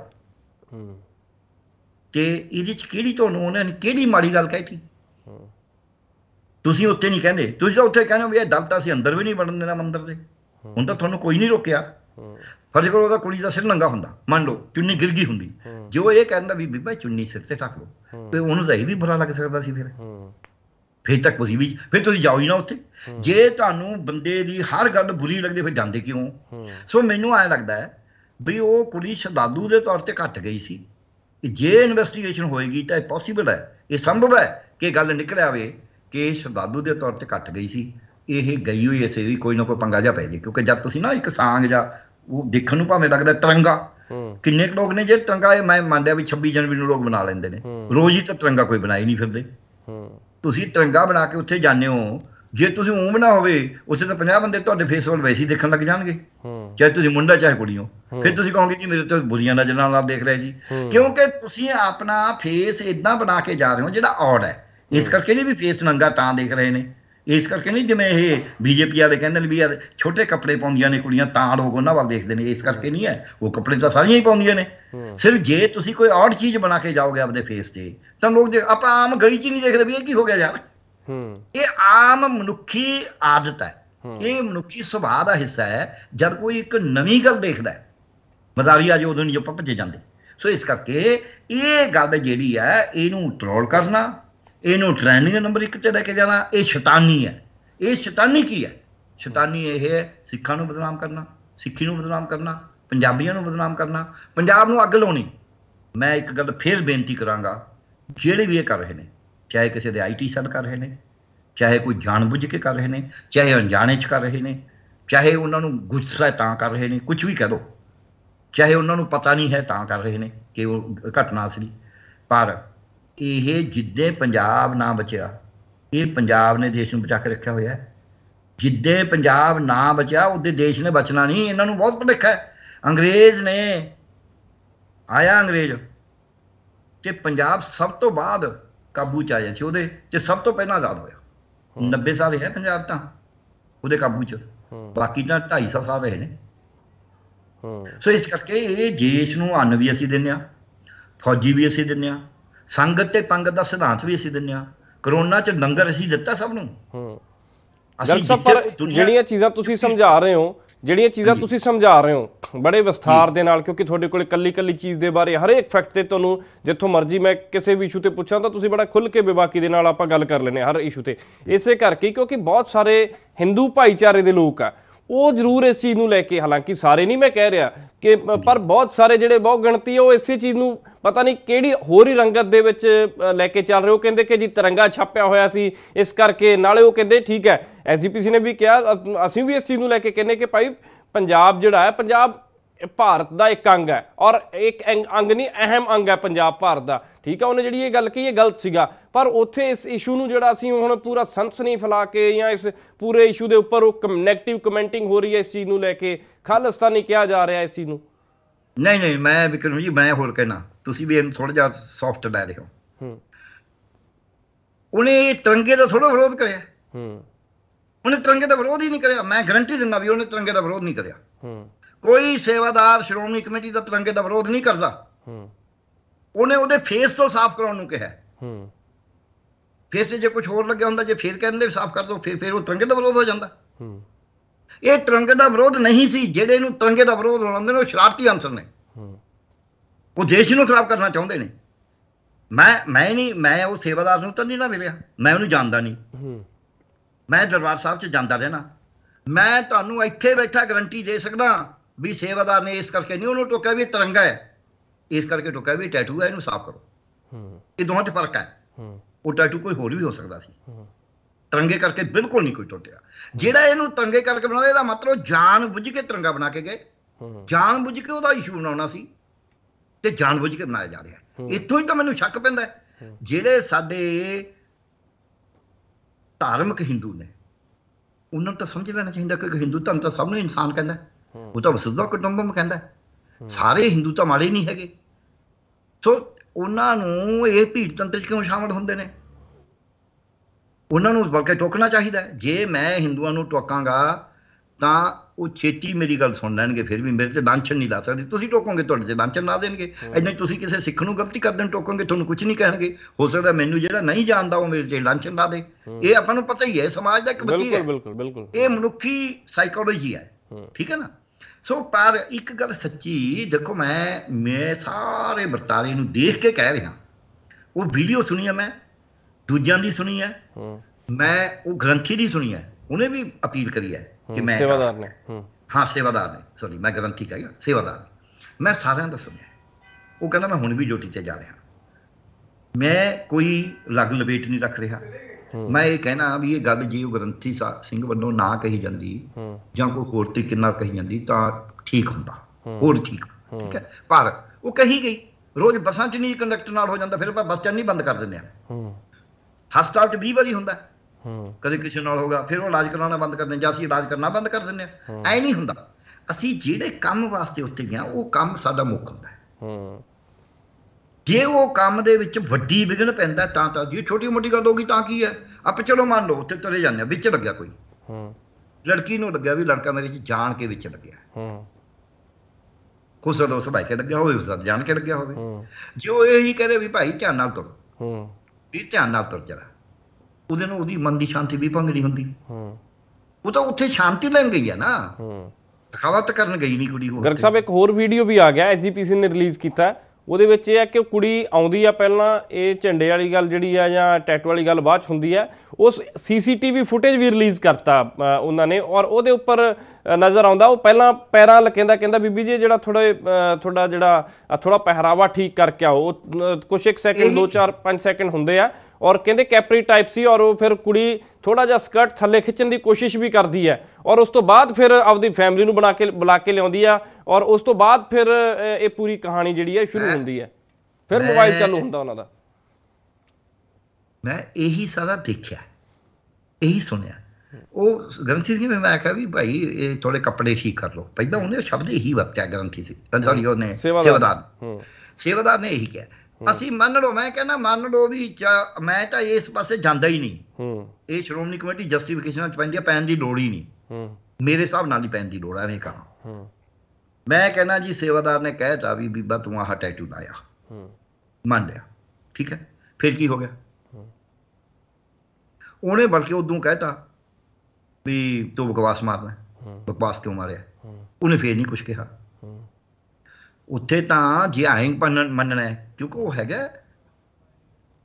ਤੇ ਇਹਦੇ ਚ ਕਿਹੜੀ ਤੁਹਾਨੂੰ ਉਹਨਾਂ ਨੇ ਕਿਹੜੀ ਮਾੜੀ ਗੱਲ ਕਹਿਤੀ? ਤੁਸੀਂ ਉੱਥੇ ਨਹੀਂ ਕਹਿੰਦੇ, ਤੁਸੀਂ ਤਾਂ ਉੱਥੇ ਕਹਿੰਦੇ ਵੀ ਇਹ ਦਲ ਤਾਂ ਅਸੀਂ ਅੰਦਰ ਵੀ ਨਹੀਂ ਵੜਨ ਦੇਣਾ ਮੰਦਰ ਦੇ। ਹੁਣ ਤਾਂ ਤੁਹਾਨੂੰ ਕੋਈ ਨਹੀਂ ਰੋਕਿਆ। ਫਰਜ਼ ਕਰੋ ਉਹਦਾ ਕੁੜੀ ਦਾ ਸਿਰ ਨੰਗਾ ਹੁੰਦਾ, ਮੰਨ ਲਓ ਚੁੰਨੀ ਗਿਰ ਗਈ ਹੁੰਦੀ, ਜੋ ਇਹ ਕਹਿੰਦਾ ਵੀ ਬੀਬਾ ਚੁੰਨੀ ਸਿਰ ਤੇ ਢੱਕ ਲਓ, ਤੇ ਉਹਨੂੰ ਤਾਂ ਇਹ ਵੀ ਬੁਰਾ ਲੱਗ ਸਕਦਾ ਸੀ। ਫਿਰ फिर तक कुछ भी फिर तुम जाओ ही ना उत्थे। जे तुहानू बंदे दी हर गल बुरी लगदी फिर जांदे क्यों? सो मैनू ऐ लगदा है भी वो कुड़ी शदादू दे तौर ते घट गई सी। जे इन्वेस्टिगेशन होएगी तां पॉसिबल है, ये संभव है कि गल निकल आवे कि शदादू दे तौर ते घट गई सी, ये गई हुई इसे भी कोई ना कोई पंगा जा पै जे। क्योंकि जब तुसीं ना एक सांग जा वो देखण नूं भावें लगदा तिरंगा किन्ने क लोग ने जे तिरंगा मैं मानदा भी छब्बी जनवरी नूं लोग बना लैंदे ने, रोज़ ही तां तिरंगा कोई बनाई नहीं फिरदे। ਤੁਸੀਂ ਤਿਰੰਗਾ ਬਣਾ ਕੇ ਉੱਥੇ ਜਾਂਦੇ ਹੋ, ਜੇ ਤੁਸੀਂ ਊਂ ਬਣਾ ਹੋਵੇ ਉੱਥੇ ਤਾਂ ਪੰਜਾਹ ਬੰਦੇ ਤੁਹਾਡੇ ਫੇਸਬੁੱਕ ਵੈਸੇ ਹੀ ਦੇਖਣ ਲੱਗ ਜਾਣਗੇ, ਚਾਹੇ ਤੁਸੀਂ ਮੁੰਡਾ ਚਾਹੇ ਕੁੜੀ ਹੋ। ਫਿਰ ਤੁਸੀਂ ਕਹੋਗੇ ਜੀ ਮੇਰੇ ਤੋਂ ਬੁਰੀਆਂ ਨਜ਼ਰਾਂ ਨਾਲ ਦੇਖ ਰਹੇ ਜੀ, ਕਿਉਂਕਿ ਤੁਸੀਂ ਆਪਣਾ ਫੇਸ ਇਦਾਂ ਬਣਾ ਕੇ ਜਾ ਰਹੇ ਹੋ ਜਿਹੜਾ ਔਡ ਹੈ। ਇਸ ਕਰਕੇ ਨਹੀਂ ਵੀ ਫੇਸ ਨੰਗਾ ਤਾਂ ਦੇਖ ਰਹੇ ਨੇ, ਇਸ ਕਰਕੇ ਨਹੀਂ ਜਿਵੇਂ ਇਹ ਬੀਜੇਪੀ ਵਾਲੇ ਕਹਿੰਦੇ ਨੇ ਵੀ ਯਾਰ ਛੋਟੇ ਕੱਪੜੇ ਪਾਉਂਦੀਆਂ ਨੇ ਕੁੜੀਆਂ ਤਾਂ ਲੋਕ ਉਹਨਾਂ ਵੱਲ ਦੇਖਦੇ ਨੇ, ਇਸ ਕਰਕੇ ਨਹੀਂ ਹੈ। ਉਹ ਕੱਪੜੇ ਤਾਂ ਸਾਰੀਆਂ ਹੀ ਪਾਉਂਦੀਆਂ ਨੇ, ਸਿਰਫ ਜੇ ਤੁਸੀਂ ਕੋਈ ਔਰ ਚੀਜ਼ ਬਣਾ ਕੇ ਜਾਓਗੇ ਆਪਦੇ ਫੇਸ ਤੇ ਤਾਂ ਲੋਕ ਆਪਾਂ ਆਮ ਗਲੀ ਚ ਨਹੀਂ ਦੇਖਦੇ ਵੀ ਇਹ ਕੀ ਹੋ ਗਿਆ ਯਾਰ। ਇਹ ਆਮ ਮਨੁੱਖੀ ਆਦਤ ਹੈ, ਇਹ ਮਨੁੱਖੀ ਸੁਭਾਅ ਦਾ ਹਿੱਸਾ ਹੈ। ਜਦ ਕੋਈ ਇੱਕ ਨਵੀਂ ਗੱਲ ਦੇਖਦਾ ਹੈ ਮਦਾਰੀ ਆ ਜੇ ਉਦੋਂ ਨਹੀਂ ਆਪਾਂ ਭੱਜੇ ਜਾਂਦੇ। ਸੋ ਇਸ ਕਰਕੇ ਇਹ ਗੱਲ ਜਿਹੜੀ ਹੈ ਇਹਨੂੰ ਟਰੋਲ ਕਰਨਾ, ਇਹਨੂੰ ਟ੍ਰੈਂਡਿੰਗ ਨੰਬਰ ਇੱਕ 'ਤੇ ਲੈ ਕੇ ਜਾਣਾ, ਇਹ ਸ਼ੈਤਾਨੀ ਹੈ। ਇਹ ਸ਼ੈਤਾਨੀ ਕੀ ਹੈ? ਸ਼ੈਤਾਨੀ ਇਹ ਹੈ ਸਿੱਖਾਂ ਨੂੰ ਬਦਨਾਮ ਕਰਨਾ, ਸਿੱਖੀ ਨੂੰ ਬਦਨਾਮ ਕਰਨਾ, ਪੰਜਾਬੀਆਂ ਨੂੰ ਬਦਨਾਮ ਕਰਨਾ, ਪੰਜਾਬ ਨੂੰ ਅੱਗ ਲਾਉਣੀ। ਮੈਂ ਇੱਕ ਗੱਲ ਫਿਰ ਬੇਨਤੀ ਕਰਾਂਗਾ, ਜਿਹੜੇ ਵੀ ਇਹ ਕਰ ਰਹੇ ਨੇ, ਚਾਹੇ ਕਿਸੇ ਦੇ ਆਈ ਟੀ ਸੈੱਲ ਕਰ ਰਹੇ ਨੇ, ਚਾਹੇ ਕੋਈ ਜਾਣਬੁੱਝ ਕੇ ਕਰ ਰਹੇ ਨੇ, ਚਾਹੇ ਅਣਜਾਣੇ 'ਚ ਕਰ ਰਹੇ ਨੇ, ਚਾਹੇ ਉਹਨਾਂ ਨੂੰ ਗੁੱਸਾ ਤਾਂ ਕਰ ਰਹੇ ਨੇ, ਕੁਝ ਵੀ ਕਹਿ ਦਿਉ, ਚਾਹੇ ਉਹਨਾਂ ਨੂੰ ਪਤਾ ਨਹੀਂ ਹੈ ਤਾਂ ਕਰ ਰਹੇ ਨੇ ਕਿ ਉਹ ਘਟਨਾ ਅਸਲੀ, ਪਰ ਇਹ ਜਿੱਦੇ ਪੰਜਾਬ ਨਾ ਬਚਿਆ, ਇਹ ਪੰਜਾਬ ਨੇ ਦੇਸ਼ ਨੂੰ ਬਚਾ ਕੇ ਰੱਖਿਆ ਹੋਇਆ। ਜਿੱਦੇ ਪੰਜਾਬ ਨਾ ਬਚਿਆ ਉਹਦੇ ਦੇਸ਼ ਨੇ ਬਚਣਾ ਨਹੀਂ। ਇਹਨਾਂ ਨੂੰ ਬਹੁਤ ਭੁਲੇਖਾ ਹੈ। ਅੰਗਰੇਜ਼ ਨੇ ਆਇਆ ਅੰਗਰੇਜ਼ ਤੇ ਪੰਜਾਬ ਸਭ ਤੋਂ ਬਾਅਦ ਕਾਬੂ 'ਚ ਆਇਆ ਸੀ, ਉਹਦੇ ਤੇ ਸਭ ਤੋਂ ਪਹਿਲਾਂ ਆਜ਼ਾਦ ਹੋਇਆ। ਨੱਬੇ ਸਾਲ ਹੈ ਪੰਜਾਬ ਤਾਂ ਉਹਦੇ ਕਾਬੂ 'ਚ, ਬਾਕੀ ਤਾਂ ਢਾਈ ਸੌ ਸਾਲ ਰਹੇ ਨੇ। ਸੋ ਇਸ ਕਰਕੇ ਇਹ ਦੇਸ਼ ਨੂੰ ਅੰਨ ਵੀ ਅਸੀਂ ਦਿੰਦੇ ਹਾਂ, ਫੌਜੀ ਵੀ ਅਸੀਂ ਦਿੰਦੇ ਹਾਂ, ਸੰਗਤ ਤੇ ਪੰਗਤ ਦਾ ਸਿਧਾਂਤ ਵੀ ਅਸੀਂ ਦਿੰਦੇ ਹਾਂ। ਕਰੋਨਾ ਚ ਲੰਗਰ ਅਸੀਂ ਦਿੱਤਾ ਸਭ ਨੂੰ। ਜਿਹੜੀਆਂ ਚੀਜ਼ਾਂ ਤੁਸੀਂ ਸਮਝਾ ਰਹੇ ਹੋ, ਜਿਹੜੀਆਂ ਚੀਜ਼ਾਂ ਤੁਸੀਂ ਸਮਝਾ ਰਹੇ ਹੋ ਬੜੇ ਵਿਸਥਾਰ ਦੇ ਨਾਲ, ਕਿਉਂਕਿ ਤੁਹਾਡੇ ਕੋਲ ਇਕੱਲੀ ਇਕੱਲੀ ਚੀਜ਼ ਦੇ ਬਾਰੇ ਹਰੇਕ ਫੈਕਟ ਤੇ ਤੁਹਾਨੂੰ ਜਿੱਥੋਂ ਮਰਜ਼ੀ ਮੈਂ ਕਿਸੇ ਵੀ ਇਸ਼ੂ ਤੇ ਪੁੱਛਾਂ ਤਾਂ ਤੁਸੀਂ ਬੜਾ ਖੁੱਲ੍ਹ ਕੇ ਬੇਬਾਕੀ ਦੇ ਨਾਲ ਆਪਾਂ ਗੱਲ ਕਰ ਲੈਂਦੇ ਹਰ ਇਸ਼ੂ ਤੇ। ਇਸੇ ਕਰਕੇ ਕਿਉਂਕਿ ਬਹੁਤ ਸਾਰੇ ਹਿੰਦੂ ਭਾਈਚਾਰੇ ਦੇ ਲੋਕ ਆ ਉਹ ਜ਼ਰੂਰ ਇਸ ਚੀਜ਼ ਨੂੰ ਲੈ ਕੇ, ਹਾਲਾਂਕਿ ਸਾਰੇ ਨਹੀਂ ਮੈਂ ਕਹਿ ਰਿਹਾ ਕਿ, ਪਰ ਬਹੁਤ ਸਾਰੇ ਜਿਹੜੇ ਬਹੁਤ ਗਿਣਤੀ ਉਹ ਇਸੇ ਚੀਜ਼ ਨੂੰ ਪਤਾ ਨਹੀਂ ਕਿਹੜੀ ਹੋਰ ਹੀ ਰੰਗਤ ਦੇ ਵਿੱਚ ਲੈ ਕੇ ਚੱਲ ਰਹੇ ਹੋ। ਕਹਿੰਦੇ ਕਿ ਜੀ ਤਿਰੰਗਾ ਛਾਪਿਆ ਹੋਇਆ ਸੀ ਇਸ ਕਰਕੇ, ਨਾਲੇ ਉਹ ਕਹਿੰਦੇ ਠੀਕ ਹੈ ਐਸ ਜੀ ਪੀ ਸੀ ਨੇ ਵੀ ਕਿਹਾ, ਅਸੀਂ ਵੀ ਇਸ ਚੀਜ਼ ਨੂੰ ਲੈ ਕੇ ਕਹਿੰਦੇ ਕਿ ਭਾਈ ਪੰਜਾਬ ਜਿਹੜਾ ਹੈ, ਪੰਜਾਬ ਭਾਰਤ ਦਾ ਇੱਕ ਅੰਗ ਹੈ ਔਰ ਇੱਕ ਅੰਗ ਨਹੀਂ ਅਹਿਮ ਅੰਗ ਹੈ ਪੰਜਾਬ ਭਾਰਤ ਦਾ, ਠੀਕ ਹੈ। ਉਹਨੇ ਜਿਹੜੀ ਇਹ ਗੱਲ ਕਹੀ ਇਹ ਗਲਤ ਸੀਗਾ, ਪਰ ਉੱਥੇ ਇਸ ਇਸ਼ੂ ਨੂੰ ਜਿਹੜਾ ਅਸੀਂ ਹੁਣ ਪੂਰਾ ਸਨਸਨੀ ਫੈਲਾ ਕੇ ਜਾਂ ਇਸ ਪੂਰੇ ਇਸ਼ੂ ਦੇ ਉੱਪਰ ਉਹ ਨੈਗੇਟਿਵ ਕਮੈਂਟਿੰਗ ਹੋ ਰਹੀ ਹੈ ਇਸ ਚੀਜ਼ ਨੂੰ ਲੈ ਕੇ, ਖਾਲਿਸਤਾਨੀ ਕਿਹਾ ਜਾ ਰਿਹਾ ਇਸ ਚੀਜ਼ ਨੂੰ। ਨਹੀਂ ਨਹੀਂ ਮੈਂ ਵਿਕਰਮ ਜੀ ਮੈਂ ਹੋਰ ਕਹਿਣਾ, ਤੁਸੀਂ ਵੀ ਇਹਨੂੰ ਥੋੜਾ ਜਿਹਾ ਸੌਫਟ ਲੈ ਰਹੇ ਹੋ। ਉਹਨੇ ਤਿਰੰਗੇ ਦਾ ਥੋੜਾ ਵਿਰੋਧ ਕਰਿਆ, ਉਹਨੇ ਤਿਰੰਗੇ ਦਾ ਵਿਰੋਧ ਹੀ ਨਹੀਂ ਕਰਿਆ। ਮੈਂ ਗਰੰਟੀ ਦਿੰਦਾ ਵੀ ਉਹਨੇ ਤਿਰੰਗੇ ਦਾ ਵਿਰੋਧ ਨਹੀਂ ਕਰਿਆ। ਕੋਈ ਸੇਵਾਦਾਰ ਸ਼੍ਰੋਮਣੀ ਕਮੇਟੀ ਦਾ ਤਿਰੰਗੇ ਦਾ ਵਿਰੋਧ ਨਹੀਂ ਕਰਦਾ। ਉਹਨੇ ਉਹਦੇ ਫੇਸ ਤੋਂ ਸਾਫ਼ ਕਰਾਉਣ ਨੂੰ ਕਿਹਾ। ਫੇਸ ਤੇ ਜੇ ਕੁਝ ਹੋਰ ਲੱਗਿਆ ਹੁੰਦਾ, ਜੇ ਫੇਰ ਕਹਿੰਦੇ ਸਾਫ਼ ਕਰ ਦੋ, ਫਿਰ ਫਿਰ ਉਹ ਤਿਰੰਗੇ ਦਾ ਵਿਰੋਧ ਹੋ ਜਾਂਦਾ। ਇਹ ਤਿਰੰਗੇ ਦਾ ਵਿਰੋਧ ਨਹੀਂ ਸੀ। ਜਿਹੜੇ ਨੂੰ ਤਿਰੰਗੇ ਦਾ ਵਿਰੋਧ ਲਾਉਂਦੇ ਨੇ ਉਹ ਸ਼ਰਾਰਤੀ ਅੰਸਰ ਨੇ, ਉਹ ਦੇਸ਼ ਨੂੰ ਖਰਾਬ ਕਰਨਾ ਚਾਹੁੰਦੇ ਨੇ। मैं मैं नहीं मैं वो सेवादार नूं तो नहीं ना मिलिया, मैं उन्हें जानता नहीं, मैं दरबार साहब च जाता रहना, मैं तुहानूं इत्थे बैठा गारंटी दे सकदा भी सेवादार ने इस करके नहीं उन्होंने टोकिया भी तिरंगा है, इस करके टोकिया भी टैटू है, इन्हूं साफ करो। ये दोनों च फर्क है। वो टैटू कोई होर भी हो सकता सी, तिरंगे करके बिल्कुल नहीं कोई टुटिया। जिहड़ा इहनूं तिरंगे करके बनाया इहदा मतलब जान बुझ के तिरंगा बना के गए, जान बुझ के उहदा इशू बनाउणा सी ते जान बुझ के बनाया जा रहा है। इत्थों ही तां मैनूं शक पैंदा है जिहड़े साडे धार्मिक हिंदू ने उन्होंने तो समझ लेना चाहिए क्योंकि हिंदू धर्म तो सबने इंसान कहता है, वो तो वसुधा कुटुंबम कहता है, सारे हिंदू तो माड़े नहीं है। सो उन्होंने ये भीड़ तंत्र क्यों शामिल होंगे ने, उन्होंने बल्कि टोकना चाहिए। जे मैं हिंदुओं को टोकांगा तो वो छेती मेरी गल सुन लेंगे, फिर भी मेरे से लांछन नहीं ला सकते। तुम टोकोगे तो लांछन ला देंगे, इन्हें तुम किसी सिख को गलती कर दें टोकोगे थोड़ा कुछ नहीं कहे। हो सकता मैनू जो नहीं जानता वो मेरे से लांछन ला दे। ये अपन पता ही है, समाज का एक बच्ची है, ये मनुखी साइकोलॉजी है, ठीक है ना। सो पर एक गल सच्ची देखो, मैं मैं सारे बरतारे देख के कह रहा, वो वीडियो सुनी है मैं, दूजिया की सुनी है मैं, वो ग्रंथी की सुनी है, उन्हें भी अपील करी है कि मैं सेवादार ने, हाँ सेवादार ने, सॉरी मैं ग्रंथी कह गया, सेवादार ने, मैं सारे का सुनिया। वो कहना मैं हुण भी ड्यूटी से जा रहा, मैं कोई लग लपेट नहीं रख रहा। मैं ये कहना भी ये गल जी ग्रंथी सिंह वल्लों ना कही जाती जां कोई होर तरीके नाल कही जाती तां ठीक होंदा, होर ठीक, ठीक है। पर वो कही गई, रोज बसां च नहीं कंडक्टर नाल हो जांदा, फिर आपां बस चढ़नी बंद कर दिंदे हां। हस्पताल च बीस वारी होंदा, कदे किसी नाल होगा, फिर वो इलाज करवाना बंद कर दें जां असीं इलाज करना बंद कर दिंदे हां। ऐ नहीं होंदा, असीं जिहड़े काम वास्ते उत्ते गए वो काम साडा मुख होंदा है। जे वो काम दे विच वड्डी विघन पैंदा तां तां जी छोटी मोटी गल होगी तां की है। आप चलो मान लो उत्ते चले जाने विच लग्या कोई लड़की नूं लग्या भी लड़का मेरे च जान के विच लग्या, हो सकदा उस भाई के लग्या होवे, हो सकदा जान के लग्या होवे। जो यही कहे भी भाई ध्यान नाल तुरो, भी ध्यान नाल तुर जरा, ਉਹਦੇ ਨਾਲ ਉਹਦੀ ਮਨ ਦੀ ਸ਼ਾਂਤੀ ਵੀ ਭੰਗੜੀ ਹੁੰਦੀ। ਉਹ ਤਾਂ ਉੱਥੇ ਸ਼ਾਂਤੀ ਲੈਣ ਗਈ ਹੈ ਨਾ, ਦਿਖਾਵਾ ਤਾਂ ਕਰਨ ਗਈ ਨਹੀਂ ਕੁੜੀ। ਹੋਰ ਗਰਗ ਸਾਹਿਬ ਇੱਕ ਹੋਰ ਵੀਡੀਓ ਵੀ ਆ ਗਿਆ, ਐਸਜੀਪੀਸੀ ਨੇ ਰਿਲੀਜ਼ ਕੀਤਾ, ਉਹਦੇ ਵਿੱਚ ਇਹ ਹੈ ਕਿ ਕੁੜੀ ਆਉਂਦੀ ਆ, ਪਹਿਲਾਂ ਇਹ ਝੰਡੇ ਵਾਲੀ ਗੱਲ ਜਿਹੜੀ ਆ ਜਾਂ ਟੈਟੂ ਵਾਲੀ ਗੱਲ ਬਾਅਦ 'ਚ ਹੁੰਦੀ ਹੈ। ਉਸ ਸੀਸੀਟੀਵੀ ਫੁਟੇਜ ਵੀ ਰਿਲੀਜ਼ ਕਰਤਾ ਉਹਨਾਂ ਨੇ, ਔਰ ਉਹਦੇ ਉੱਪਰ ਨਜ਼ਰ ਆਉਂਦਾ ਉਹ ਪਹਿਲਾਂ ਪੈਰਾਂ ਲਕੇਂਦਾ, ਕਹਿੰਦਾ ਬੀਬੀ ਜੀ ਜਿਹੜਾ ਥੋੜਾ ਥੋੜਾ ਜਿਹੜਾ ਥੋੜਾ ਪਹਿਰਾਵਾ ਠੀਕ ਕਰਕੇ ਆਓ। ਕੁਛ ਇੱਕ ਸੈਕਿੰਡ ਦੋ ਚਾਰ ਪੰਜ ਸੈਕਿੰਡ ਹੁੰਦੇ ਆ और कहते कैपरी टाइप सी, और वो फिर कुड़ी थोड़ा जा स्कर्ट थले खिंचन की कोशिश भी करती है, और उस तो बाद फिर अपनी फैमिली नूं बना के बुला के लिआउंदी आ, और उस तो बाद फिर ये पूरी कहानी जिहड़ी है शुरू होंदी है, फिर मोबाइल चालू हुंदा उहनां दा। मैं यही सारा देखिया, यही सुनिया। वो ग्रंथी सिंह मैं आख्या भी भाई थोड़े कपड़े ठीक कर लो, पहला उन्हें शब्द यही वरत्या ग्रंथी सिंह, सॉरी उन्हें सेवादार सेवादार ने यही किया। ਅਸੀਂ ਮੰਨ ਲਓ, ਮੈਂ ਕਹਿੰਦਾ ਮੰਨ ਲਓ ਵੀ ਮੈਂ ਤਾਂ ਇਸ ਪਾਸੇ ਜਾਂਦਾ ਹੀ ਨਹੀਂ, ਇਹ ਸ਼੍ਰੋਮਣੀ ਕਮੇਟੀ ਜਸਟੀਫਿਕੇਸ਼ਨਾਂ ਚ ਪੈਂਦੀ ਆ, ਪੈਣ ਦੀ ਲੋੜ ਹੀ ਨਹੀਂ, ਮੇਰੇ ਹਿਸਾਬ ਨਾਲ ਹੀ ਪੈਣ ਦੀ ਲੋੜ ਆ। ਐਵੇਂ ਕਹਾਂ ਮੈਂ ਕਹਿੰਦਾ ਜੀ ਸੇਵਾਦਾਰ ਨੇ ਕਹਿ ਤਾ ਵੀ ਬੀਬਾ ਤੂੰ ਆਹ ਟੈਟੂ ਲਾਇਆ, ਮੰਨ ਲਿਆ, ਠੀਕ ਹੈ। ਫਿਰ ਕੀ ਹੋ ਗਿਆ, ਉਹਨੇ ਬਲਕਿ ਉਦੋਂ ਕਹਿ ਤਾ ਵੀ ਤੂੰ ਬਕਵਾਸ ਮਾਰਨਾ, ਬਕਵਾਸ ਕਿਉਂ ਮਾਰਿਆ, ਉਹਨੇ ਫਿਰ ਨਹੀਂ ਕੁਛ ਕਿਹਾ। ਉੱਥੇ ਤਾਂ ਜੇ ਆਇੰਗ ਮੰਨਣਾ क्योंकि वो है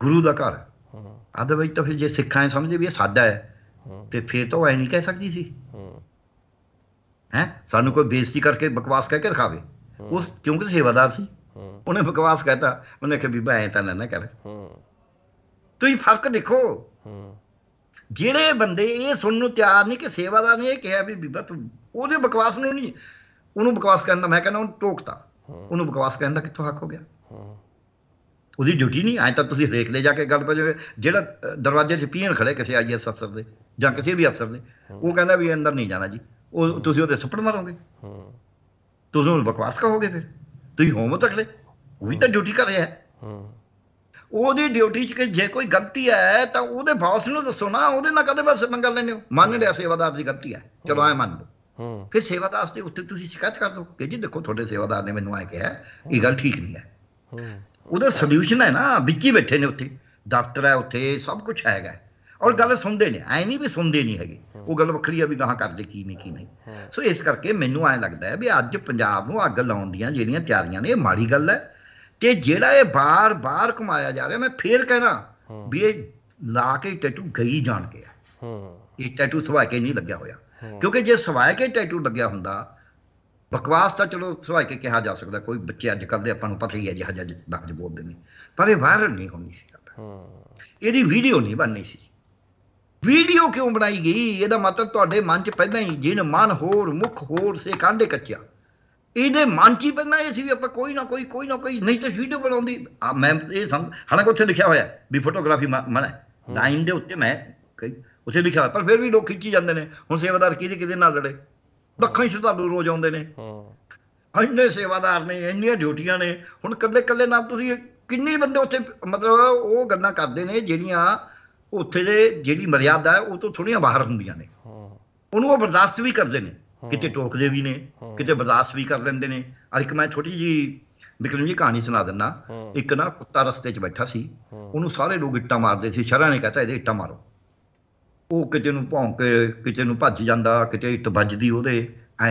गुरु का घर, अदरवाइज तो फिर जो सिखा है समझते भी साडा है तो फिर तो ऐ नहीं कह सकती सी है, सानू कोई बेइज्जती करके बकवास कह के दिखावे। उस क्योंकि सेवादार सी, उन्हें बकवास कहता, उन्हें कहा बीबा ऐ तो ना कर। तुसीं फर्क देखो, जिहड़े बंदे ये सुनने नूं तैयार नहीं कि सेवादार ने यह कहा भी बीबा तू, वो बकवास नूं नहीं, उन्होंने बकवास कहना, मैं कहना उन्होंने टोकता, उन्होंने बकवास कहना कित्थों हक हो गया, उसकी ड्यूटी नहीं। अज तक तुम रेख ले जाके गल पे जो दरवाजे से पीएन खड़े किसी आई एस अफसर के या किसी भी अफसर ने, वो कहना भी अंदर नहीं जाना जी, वो सुपड़ मारोगे, तुम बकवास कहोगे, फिर तुम होम तक ले, वो भी तो ड्यूटी कर रहा है। ਉਹਦੀ ਡਿਊਟੀ 'ਚ ਕਿ ਜੇ ਕੋਈ ਗਲਤੀ ਹੈ ਤਾਂ ਉਹਦੇ ਬੌਸ ਨੂੰ ਦੱਸੋ ਨਾ, ਉਹਦੇ ਨਾਲ ਕਦੇ ਬਸ ਮੰਗਲ ਲੈਂਦੇ ਹੋ, ਮੰਨ ਲਿਆ ਸੇਵਾਦਾਰ ਦੀ ਗਲਤੀ ਹੈ, ਚਲੋ ਐ ਮੰਨ ਲਓ। ਫਿਰ ਸੇਵਾਦਾਰ ਦੇ ਉੱਤੇ ਤੁਸੀਂ ਸ਼ਿਕਾਇਤ ਕਰ ਦਿਓ ਕਿ ਜੀ ਦੇਖੋ ਤੁਹਾਡੇ ਸੇਵਾਦਾਰ ਨੇ ਮੈਨੂੰ ਐ ਕਿਹਾ, ਇਹ ਗੱਲ ਠੀਕ ਨਹੀਂ ਹੈ। ਉਹਦਾ ਸੋਲਿਊਸ਼ਨ ਹੈ ਨਾ, ਵਿੱਚ ਹੀ ਬੈਠੇ ਨੇ, ਉੱਥੇ ਦਫ਼ਤਰ ਹੈ, ਉੱਥੇ ਸਭ ਕੁਛ ਹੈਗਾ, ਔਰ ਗੱਲ ਸੁਣਦੇ ਨੇ, ਐਂ ਨਹੀਂ ਵੀ ਸੁਣਦੇ ਨਹੀਂ ਹੈਗੇ। ਉਹ ਗੱਲ ਵੱਖਰੀ ਆ ਵੀ ਗਾਹਾਂ ਕਰਦੇ ਕੀ ਨਹੀਂ ਕੀ ਨਹੀਂ। ਸੋ ਇਸ ਕਰਕੇ ਮੈਨੂੰ ਐਂ ਲੱਗਦਾ ਹੈ ਵੀ ਅੱਜ ਪੰਜਾਬ ਨੂੰ ਅੱਗ ਲਾਉਣ ਦੀਆਂ ਜਿਹੜੀਆਂ ਤਿਆਰੀਆਂ ਨੇ, ਇਹ ਮਾੜੀ ਗੱਲ ਹੈ। कि जेड़ा ये बार बार घुमाया जा रहा, मैं फिर कहना भी ये ला के टैटू गई जान के है, टैटू सवा के नहीं लग्या होया। क्योंकि जे सवा के टैटू लग्या होंदा बकवास तो चलो सवा के कहा जा सकता, कोई बच्चे अजकल के आपां नूं पता ही है जिहा जिहा लफ्ज बोलते हैं, पर यह वायरल नहीं होनी सी, इहदी वीडियो नहीं बननी सी। वीडियो क्यों बनाई गई? यदा मतलब तुहाडे मन च पहला ही जिन मन होर मुख होर से कांडे कच्चा, इहदे मन च ही पहला ये सी भी आपां कोई ना कोई कोई ना कोई नहीं तो वीडियो बनाउंदी। मैं ये समझ, हालांकि उत्थे लिखिया होया भी फोटोग्राफी मना है, लाइन दे उत्ते मैं उत्थे लिखिया होया, पर फिर भी लोग खिंची जांदे ने। हुण सेवादार किहदे किहदे नाल लड़े, लखां श्रद्धालु रोज आउंदे ने, इन्ने सेवादार ने, इन्नियां ड्यूटियां ने। हुण कल्ले कल्ले नाल तुसीं किन्ने बंदे उत्थे मतलब वो गल्लां करदे ने जिहड़ियां उत्थे दे जिहड़ी मर्यादा है वो तो थोड़ियां बाहर हुंदियां ने, उहनूं वो बर्दाश्त भी करदे ने, किते टोकदे भी ने, किते बर्दाश्त भी कर लैंदे ने। अज एक मैं छोटी जी बिक्रम जी कहानी सुना दिंदा। एक ना कुत्ता रस्ते च बैठा सी, उहनूं सारे लोग इट्टां मारदे सी, शरह ने कहता इहदे इट्टां मारो, वो किते नूं भौंक के किते नूं भज जांदा, किते इट्ट ਵੱਜਦੀ ਉਹਦੇ ਐ।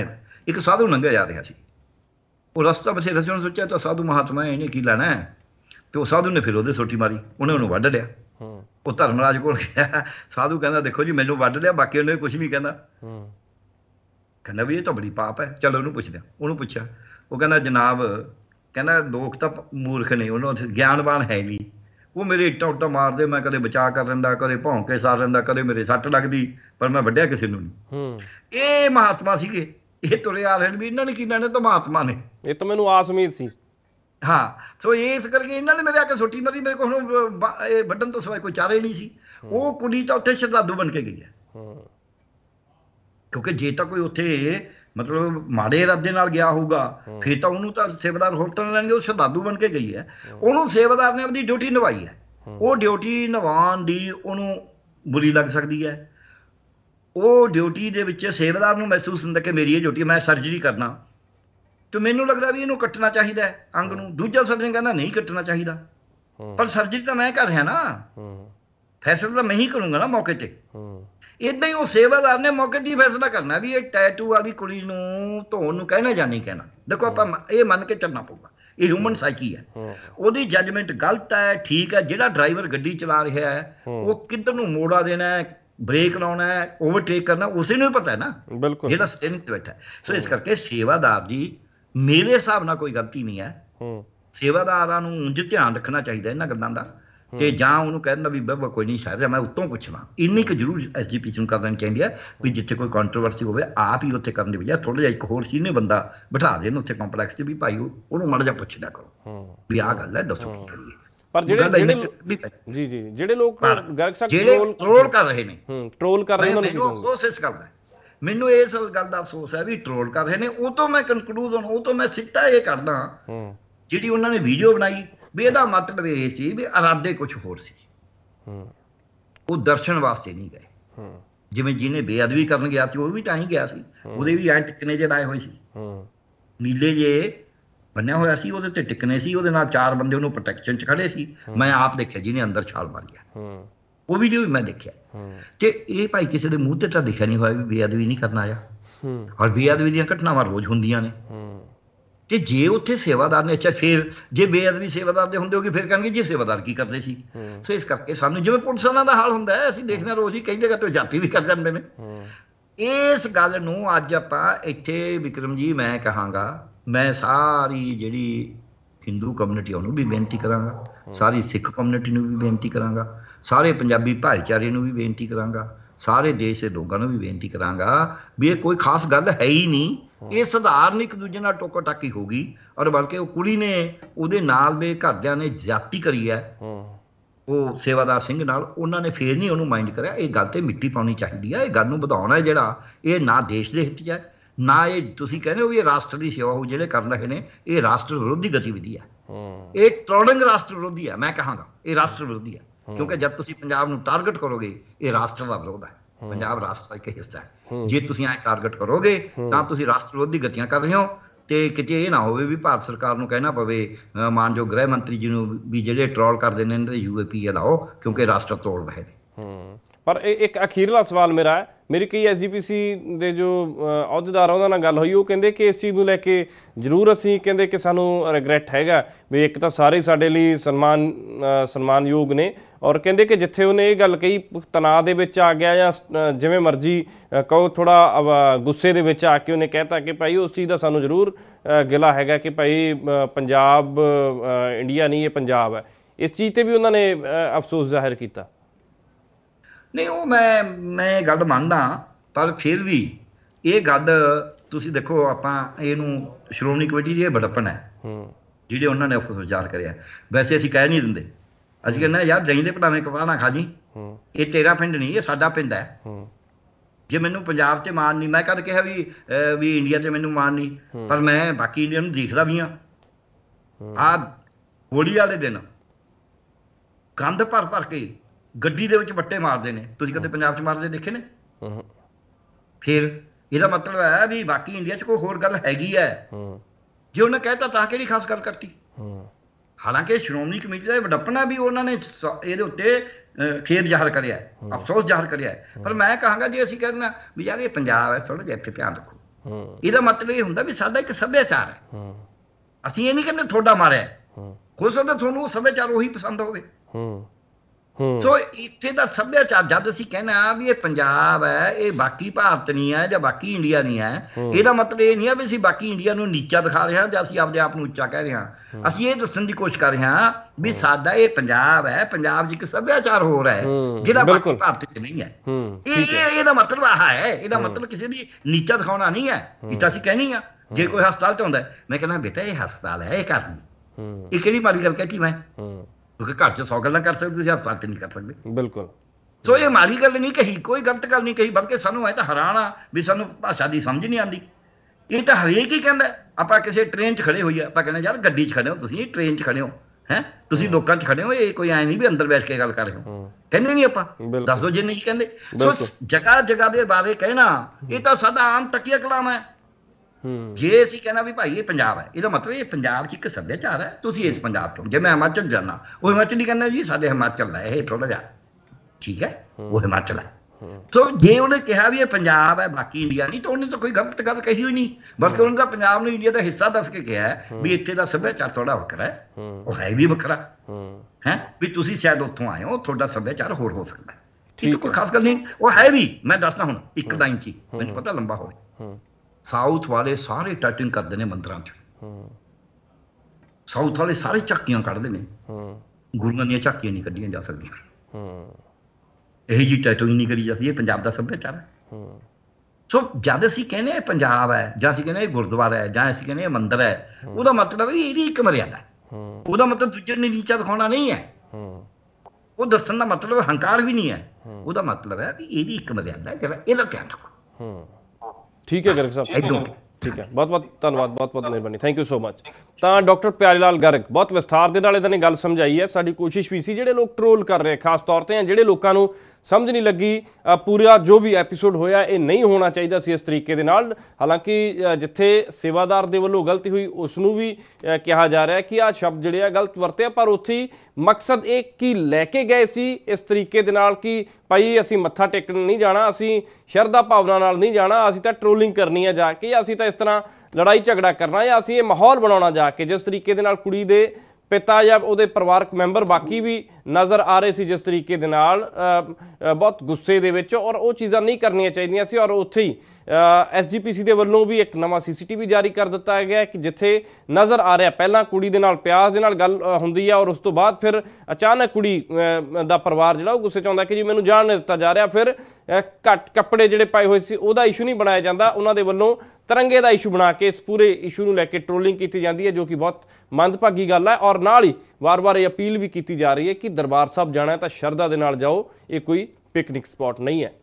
एक साधु ਲੰਘਿਆ ਜਾ ਰਿਹਾ ਸੀ, ਉਹ ਰਸਤਾ ਬਥੇਰਾ ਸੀ, ਉਹਨੇ ਸੋਚਿਆ ਤਾਂ ਸਾਧੂ ਮਹਾਤਮਾ ਇਹਨੇ ਕੀ ਲੈਣਾ है, तो साधु ने फिर सोटी मारी, उन्हें उन्होंने वढ़ लिया। वो धर्मराज को साधु कहना देखो जी मैनू वढ़ लिया, बाकी उन्हें कुछ नहीं कहना, कहना भी ये तो बड़ी पाप है। चलो उन्होंने पूछ लिया, उन्होंने पूछा, वो कहना जनाब, कहना लोग तो मूर्ख ने, उन्होंने ज्ञानवान है नहीं, वो मेरे इट्टा उट्टा मारते, मैं कदे बचा कर रहा, कदे भौंके सार रहा, कदे मेरे सट लगती, पर मैं वढ़िया किसी नूं नहीं। ये महात्मा सीगे, ये तुरे आ रहे भी, इन्होंने की लेने तो महात्मा ने, ये तो मैनू आस उम्मीद सी। हाँ, सो इस करके इन्होंने मेरे आके सोटी मारी, मेरे को बटन तो सिवाय कोई चारे नहीं सी। वो कुड़ी तो उत्थे श्रद्धालु बन के गई है, क्योंकि जे तो कोई उत्थे मतलब माड़े इरादे नाल गया होगा फिर तो उन्होंने तो सेवादार होर तरह लैणगे, वो श्रद्धालु बन के गई है। उन्होंने सेवादार ने अपनी ड्यूटी निभाई है, वो ड्यूटी निभाउण दी उन्होंने बुरी लग सकती है, वो ड्यूटी दे विच सेवादार नूं महसूस हुंदा कि मेरी ये ड्यूटी, मैं सर्जरी करना तो मैनू लगता भी इन्हों कट्टना चाहिए अंग नूं। दूजा सर्जन कहना नहीं कट्टना चाहिए, पर सर्जरी तो मैं कर रहा ना, फैसला तो मैं ही करूँगा ना मौके ते। इदां ही वो सेवादार ने मौके ते ही फैसला करना भी ये टैटू वाली कुड़ी नूं धोण नूं कहना या नहीं कहना। देखो आप ये मन के चलना पऊगा, ये ह्यूमन साइकी है, उसकी जजमेंट गलत है ठीक है। जिहड़ा ड्राइवर गड्डी चला रहा है वो किधर नूं मोड़ा देना है, ब्रेक लाना है, ओवरटेक करना, उसे नूं पता है ना जिहड़ा स्टेयरिंग ते बैठा है। सो इस करके सेवादार जी मेरे हिसाब नाल कोई गलती नहीं है, सेवादारां नूं उंज ध्यान रखना चाहिए इन्हां गल्लां दा, ते जां उहनूं कहंदा भी बाबा कोई नहीं शायद मैं उत्तों पुछना। इन्नी क जरूर एसजीपीसी नूं करनी चाहिदी है भी जिथे कोई कंट्रोवर्सी होवे आप ही उत्थे करन दी बजाय थोड़ा जिहा इक होर सीनियर बंदा बिठा देन उत्थे कंपलैक्स ते भी भाई उहनूं मड़ जा पुछ लिया करो भी आह गल है, दसो की करिए। पर जिहड़े जी जी जिहड़े लोग गलत शक ट्रोल कर रहे ने, ट्रोल कर रहे ने, उन्हां नूं कोशिश करदा ਮੈਨੂੰ इस गल का अफसोस है भी ट्रोल कर रहे हैं। तो मैं कंक्लूजन वो तो मैं सिटा ये करदा जिहड़ी उन्होंने वीडियो बनाई भी इहदा मतलब ये सी भी इरादे कुछ होर सी, वो दर्शन वास्ते नहीं गए। जिवें जिहने बेअदबी करन गया सी वो भी तां ही गया सी, उहदे भी ऐं टिकने जे लाए होए सी, नीले जे बन्निया होया सी, उहदे ते टिकने सी, उहदे नाल चार बंदे उहनूं प्रोटैक्शन च खड़े सी। मैं आप देखिया जिहने अंदर छाल मारी, वो वीडियो भी मैं देखिया। तो ये भाई किसी के मूँह तो दिखा नहीं हुआ भी बेअदबी नहीं करना आया, और बेअदबी दीआं घटनावां रोज हुंदियां ने। तो जे उत्थे सेवादार ने अच्छा फिर जे बेअदबी सेवादार दे हुंदे होगी फिर कहेंगे जी सेवादार की करते सी। सो इस करके सामने जिवें पुलिस वालिआं दा हाल हुंदा है, असीं देखदे रोज ही कई जगह तो जाती भी कर जांदे ने। इस गल नूं अज आपां इत्थे विक्रम जी मैं कहांगा, मैं सारी जिहड़ी हिंदू कम्यूनिटी उन्होंने भी बेनती करांगा, सारी सिख कम्यूनिटी नूं भी बेनती करांगा, सारे पंजाबी भाईचारे नूं भी बेनती करांगा, सारे देश के लोगों को भी बेनती करांगा भी ये कोई खास गल है ही नहीं। ये सधारण एक दूजे नाल टोका टाकी हो गई, और बल्कि वो कुड़ी ने उहदे नाल दे घरदियां ने ज्यादती करी है वो सेवादार सिंह नाल, उन्होंने फिर नहीं उहनूं माइंड करिया। ये गल ते मिट्टी पाउणी चाहीदी है, ये गल नूं वधाउणा जिहड़ा ये ना देश दे हित है ना ये तुसीं कहंदे हो भी राष्ट्र की सेवा हो जिहड़े कर रहे हैं। ये राष्ट्र विरोधी गतिविधि है, ये ट्रोलिंग राष्ट्र विरोधी है, मैं कहांगा ये राष्ट्र विरोधी है। क्योंकि जब तुसीं पंजाब नूं टारगेट करोगे ये राष्ट्र का विरोध है, पंजाब राष्ट्र का एक हिस्सा है। जे तुसीं ऐ टारगेट करोगे तां तुसीं राष्ट्र विरोधी गतियां कर रहे हो। तो किते ये ना होवे भी भारत सरकार नूं कहना पवे मानजोग गृह मंत्री जी नूं भी जिहड़े ट्रोल करदे ने इन्हां दे यूएपी लाओ क्योंकि राष्ट्र तोड़ रहे ने। पर एक अखीरला सवाल मेरा है मेरी कई एस जी पी सी के जो अहुदेदार उन्होंने गल हुई, वो कहें कि इस चीज़ में लैके जरूर असी कहें कि सानू रिग्रैट हैगा भी एक तो सारे साडे लई सन्मान सन्मानयोग ने, और कहें कि जिथे उन्हें ये गल कही तनाव के आ गया या जिमें मर्जी कहो थोड़ा गुस्से दे विच आ के उन्हें कहता कि भाई उस चीज़ का सानू जरूर गिला हैगा कि भाई पंजाब इंडिया नहीं, ये पंजाब है। इस चीज़ पर भी उन्होंने अफसोस जाहिर किया। नहीं वो मैं मैं गल मानदा, पर फिर भी ये गल तुसी देखो आपां इहनूं श्रोमणी कमेटी दी बड़प्पन है जिहड़े उन्हां ने अफसोस जाहिर करिया। वैसे असीं कह नहीं दिंदे, असीं कहना यार जाईं ते भरावें कपाह ना खा जी, ये तेरा पिंड नहीं, ये साडा पिंड है। जे मैनूं पंजाब ते माण नहीं, मैं कद कहा भी भी इंडिया ते मैनूं माण नहीं, पर मैं बाकी इंडिया नूं दिखदा भी हां। आ होली वाले दिन गंद भर भर के ਗੱਡੀ ਦੇ ਵਿੱਚ ਵੱਟੇ ਮਾਰਦੇ ਨੇ, ਤੁਸੀਂ ਕਦੇ ਪੰਜਾਬ 'ਚ ਮਾਰਦੇ ਦੇਖੇ ਨੇ? ਫਿਰ ਇਹਦਾ ਮਤਲਬ ਹੈ ਵੀ ਬਾਕੀ ਇੰਡੀਆ 'ਚ ਕੋਈ ਹੋਰ ਗੱਲ ਹੈਗੀ ਹੈ। ਜੇ ਉਹਨਾਂ ਕਹਿਤਾ ਤਾਂ ਕਿਹੜੀ ਖਾਸ ਗੱਲ ਕਰਤੀ। ਹਾਲਾਂਕਿ ਸ਼੍ਰੋਮਣੀ ਕਮੇਟੀ ਦਾ ਵਡੱਪਣਾ ਵੀ ਉਹਨਾਂ ਨੇ ਇਹਦੇ ਉੱਤੇ ਖੇਦ ਜ਼ਾਹਰ ਕਰਿਆ, ਅਫਸੋਸ ਜ਼ਾਹਰ ਕਰਿਆ। ਪਰ ਮੈਂ ਕਹਾਂਗਾ ਜੇ ਅਸੀਂ ਕਹਿੰਦੇ ਵੀ ਯਾਰ ਇਹ ਪੰਜਾਬ ਹੈ, ਥੋੜਾ ਜਿਹਾ ਇੱਥੇ ਧਿਆਨ ਰੱਖੋ, ਇਹਦਾ ਮਤਲਬ ਇਹ ਹੁੰਦਾ ਵੀ ਸਾਡਾ ਇੱਕ ਸੱਭਿਆਚਾਰ ਹੈ। ਅਸੀਂ ਇਹ ਨਹੀਂ ਕਹਿੰਦੇ ਤੁਹਾਡਾ ਮਾਰਿਆ, ਹੋ ਸਕਦਾ ਤੁਹਾਨੂੰ ਉਹ ਸੱਭਿਆਚਾਰ ਉਹੀ ਪਸੰਦ ਹੋਵੇ। ਸੋ ਇੱਥੇ ਦਾ ਸੱਭਿਆਚਾਰ ਜਦ ਅਸੀਂ ਕਹਿਣਾ ਵੀ ਇਹ ਪੰਜਾਬ ਹੈ, ਇਹ ਬਾਕੀ ਭਾਰਤ ਨਹੀਂ ਹੈ ਜਾਂ ਬਾਕੀ ਇੰਡੀਆ ਨਹੀਂ ਹੈ, ਇਹਦਾ ਮਤਲਬ ਇਹ ਨਹੀਂ ਹੈ ਵੀ ਅਸੀਂ ਬਾਕੀ ਇੰਡੀਆ ਨੂੰ ਨੀਚਾ ਦਿਖਾ ਰਹੇ ਹਾਂ ਜਾਂ ਅਸੀਂ ਆਪਣੇ ਆਪ ਨੂੰ ਉੱਚਾ ਕਹਿ ਰਹੇ ਹਾਂ। ਅਸੀਂ ਇਹ ਦੱਸਣ ਦੀ ਕੋਸ਼ਿਸ਼ ਕਰ ਰਹੇ ਹਾਂ ਵੀ ਸਾਡਾ ਇਹ ਪੰਜਾਬ ਹੈ, ਪੰਜਾਬ 'ਚ ਇੱਕ ਸੱਭਿਆਚਾਰ ਹੋਰ ਹੈ ਜਿਹੜਾ ਬਾਕੀ ਭਾਰਤ 'ਚ ਨਹੀਂ ਹੈ। ਇਹ ਇਹਦਾ ਮਤਲਬ ਆਹ ਹੈ, ਇਹਦਾ ਮਤਲਬ ਕਿਸੇ ਦੀ ਨੀਚਾ ਦਿਖਾਉਣਾ ਨਹੀਂ ਹੈ। ਇਹ ਤਾਂ ਅਸੀਂ ਕਹਿਣੀ ਆ, ਜੇ ਕੋਈ ਹਸਪਤਾਲ 'ਚ ਆਉਂਦਾ ਮੈਂ ਕਹਿੰਦਾ ਬੇਟਾ ਇਹ ਹਸਪਤਾਲ ਹੈ, ਇਹ ਘਰ ਨਹੀਂ। ਇਹ ਕਿਹੜੀ ਮਾੜੀ ਗੱਲ ਕਹਿਤੀ ਮੈਂ? घर च सौ गल कर सकते, हस्पताल नहीं कर सकते। बिल्कुल। सो ये माड़ी गल नहीं कही, कोई गलत गल नहीं कही, बल्कि सानू हैराना भी सानू भाषा की समझ नहीं आती। ये तो हरेक ही कहता है। आप किसी ट्रेन च खड़े होइए, आप कहना यार गड्डी च खड़े हो, तुसीं ट्रेन च खड़े हो, हैं तुसीं लोकां च खड़े हो, ये कोई ऐ नहीं भी अंदर बैठ के गल कर रहे हो। कहने नहीं आप दस दो जे नहीं कहते। सो जगह जगह के बारे कहना ये तो साडा आम तकिया कलाम है। ਜੇ ਅਸੀਂ ਕਹਿਣਾ ਵੀ ਭਾਈ ਇਹ ਪੰਜਾਬ ਹੈ, ਇਹਦਾ ਮਤਲਬ ਇਹ ਪੰਜਾਬ 'ਚ ਇੱਕ ਸੱਭਿਆਚਾਰ ਹੈ, ਤੁਸੀਂ ਇਸ ਪੰਜਾਬ ਤੋਂ। ਜੇ ਮੈਂ ਹਿਮਾਚਲ ਜਾਣਾ, ਉਹ ਹਿਮਾਚਲ ਨਹੀਂ ਕਹਿੰਦਾ ਜੀ ਸਾਡੇ ਹਿਮਾਚਲ ਦਾ ਇਹ ਥੋੜਾ ਜਿਹਾ ਠੀਕ ਹੈ, ਉਹ ਹਿਮਾਚਲ ਹੈ। ਸੋ ਜੇ ਉਹਨੇ ਕਿਹਾ ਵੀ ਇਹ ਪੰਜਾਬ ਹੈ ਬਾਕੀ ਇੰਡੀਆ ਨਹੀਂ, ਤਾਂ ਉਹਨੇ ਤਾਂ ਕੋਈ ਗਲਤ ਗੱਲ ਕਹੀ ਹੋਈ ਨਹੀਂ, ਬਲਕਿ ਉਹਨੇ ਤਾਂ ਪੰਜਾਬ ਨੂੰ ਇੰਡੀਆ ਦਾ ਹਿੱਸਾ ਦੱਸ ਕੇ ਕਿਹਾ ਵੀ ਇੱਥੇ ਦਾ ਸੱਭਿਆਚਾਰ ਥੋੜਾ ਵੱਖਰਾ ਹੈ, ਉਹ ਹੈ ਵੀ ਵੱਖਰਾ ਹੈ, ਵੀ ਤੁਸੀਂ ਸ਼ਾਇਦ ਉੱਥੋਂ ਆਏ ਹੋ, ਤੁਹਾਡਾ ਸੱਭਿਆਚਾਰ ਹੋਰ ਹੋ ਸਕਦਾ। ਠੀਕ, ਕੋਈ ਖਾਸ ਗੱਲ ਨਹੀਂ, ਉਹ ਹੈ ਵੀ। ਮੈਂ ਦੱਸਦਾ ਹੁਣ ਇੱਕ ਲਾਈਨ 'ਚ, ਮੈਨੂੰ ਪਤਾ ਲੰਬਾ ਹੋਵੇ। साउथ वाले सारे टैटिंग करते हैं मंदिर, साउथ वाले सारे झाकियां कढ़ते हैं, गुरुआं दी झाकियां नहीं कढ़ियां जा सकदियां। यही जी टैटिंग नहीं करी जाती, पंजाब का सभ्याचार है। सो जब असीं कहने पंजाब है जां असीं कहने गुरुद्वारा है जां असीं कहने मंदिर है, उहदा मतलब है इहदी इक मर्यादा है। उहदा मतलब दूजे नूं नीचा दिखाउणा नहीं है, उह दस्सण दा मतलब हंकार भी नहीं है, उहदा मतलब है भी इहदी इक मर्यादा है, जिहड़ा इहदा ध्यान रखो। ठीक है गर्ग साहब, ठीक है, बहुत बहुत धन्यवाद, बहुत बहुत मेहरबानी, थैंक यू सो मच। तो डॉक्टर प्यारे लाल गर्ग बहुत विस्तार के नाल इहदा ने गल समझाई है। साडी कोशिश भी सी, जिहड़े लोग ट्रोल कर रहे खास तौर पर जिहड़े लोकां नूं समझ नहीं लगी, पूरा जो भी एपीसोड होया ये नहीं होना चाहिए सी इस तरीके दे नाल। हालांकि जिथे सेवादार दे वल्लों गलती हुई उसनूं भी कहा जा रहा है कि आ शब्द जिहड़े आ गलत वरते, पर उत्थे मकसद ये कि लैके गए सी इस तरीके दे नाल कि भाई असी मत्था टेकण नहीं जाना, असी शरधा भावना नाल नहीं जाना, असी तां ट्रोलिंग करनी है जाके, असी तां इस तरह लड़ाई झगड़ा करना या असी ये माहौल बनाउणा जाके, जिस तरीके दे नाल कुड़ी दे पिता या उहदे परिवारक मैंबर बाकी भी नज़र आ रहे सी जिस तरीके दे नाल बहुत गुस्से दे विच, और वो चीज़ां नहीं करनियां चाहिदियां सी। और उत्थे ही एस जी पी सी दे वल्लों भी एक नवां सी सी टी वी जारी कर दिता गया कि जिथे नज़र आ रहा पहलां कुड़ी दे नाल प्यार दे नाल गल हुंदी है, और उस तो बाद फिर अचानक कुड़ी दा परिवार जिहड़ा गुस्से च आउंदा कि जी मैनूं जाण नहीं दित्ता जा रहा, फिर घट कपड़े जिहड़े पाए होए सी उहदा इशू नहीं बनाया जांदा, उहनां दे वल्लों तिरंगे का इशू बना के इस पूरे इशू में लैके ट्रोलिंग की जाती है, जो कि बहुत मंदभागी गल है। और नाल ही वार बार ये अपील भी की जा रही है कि दरबार साहब जाना है तो शरधा के नाल जाओ, ये कोई पिकनिक स्पॉट नहीं है।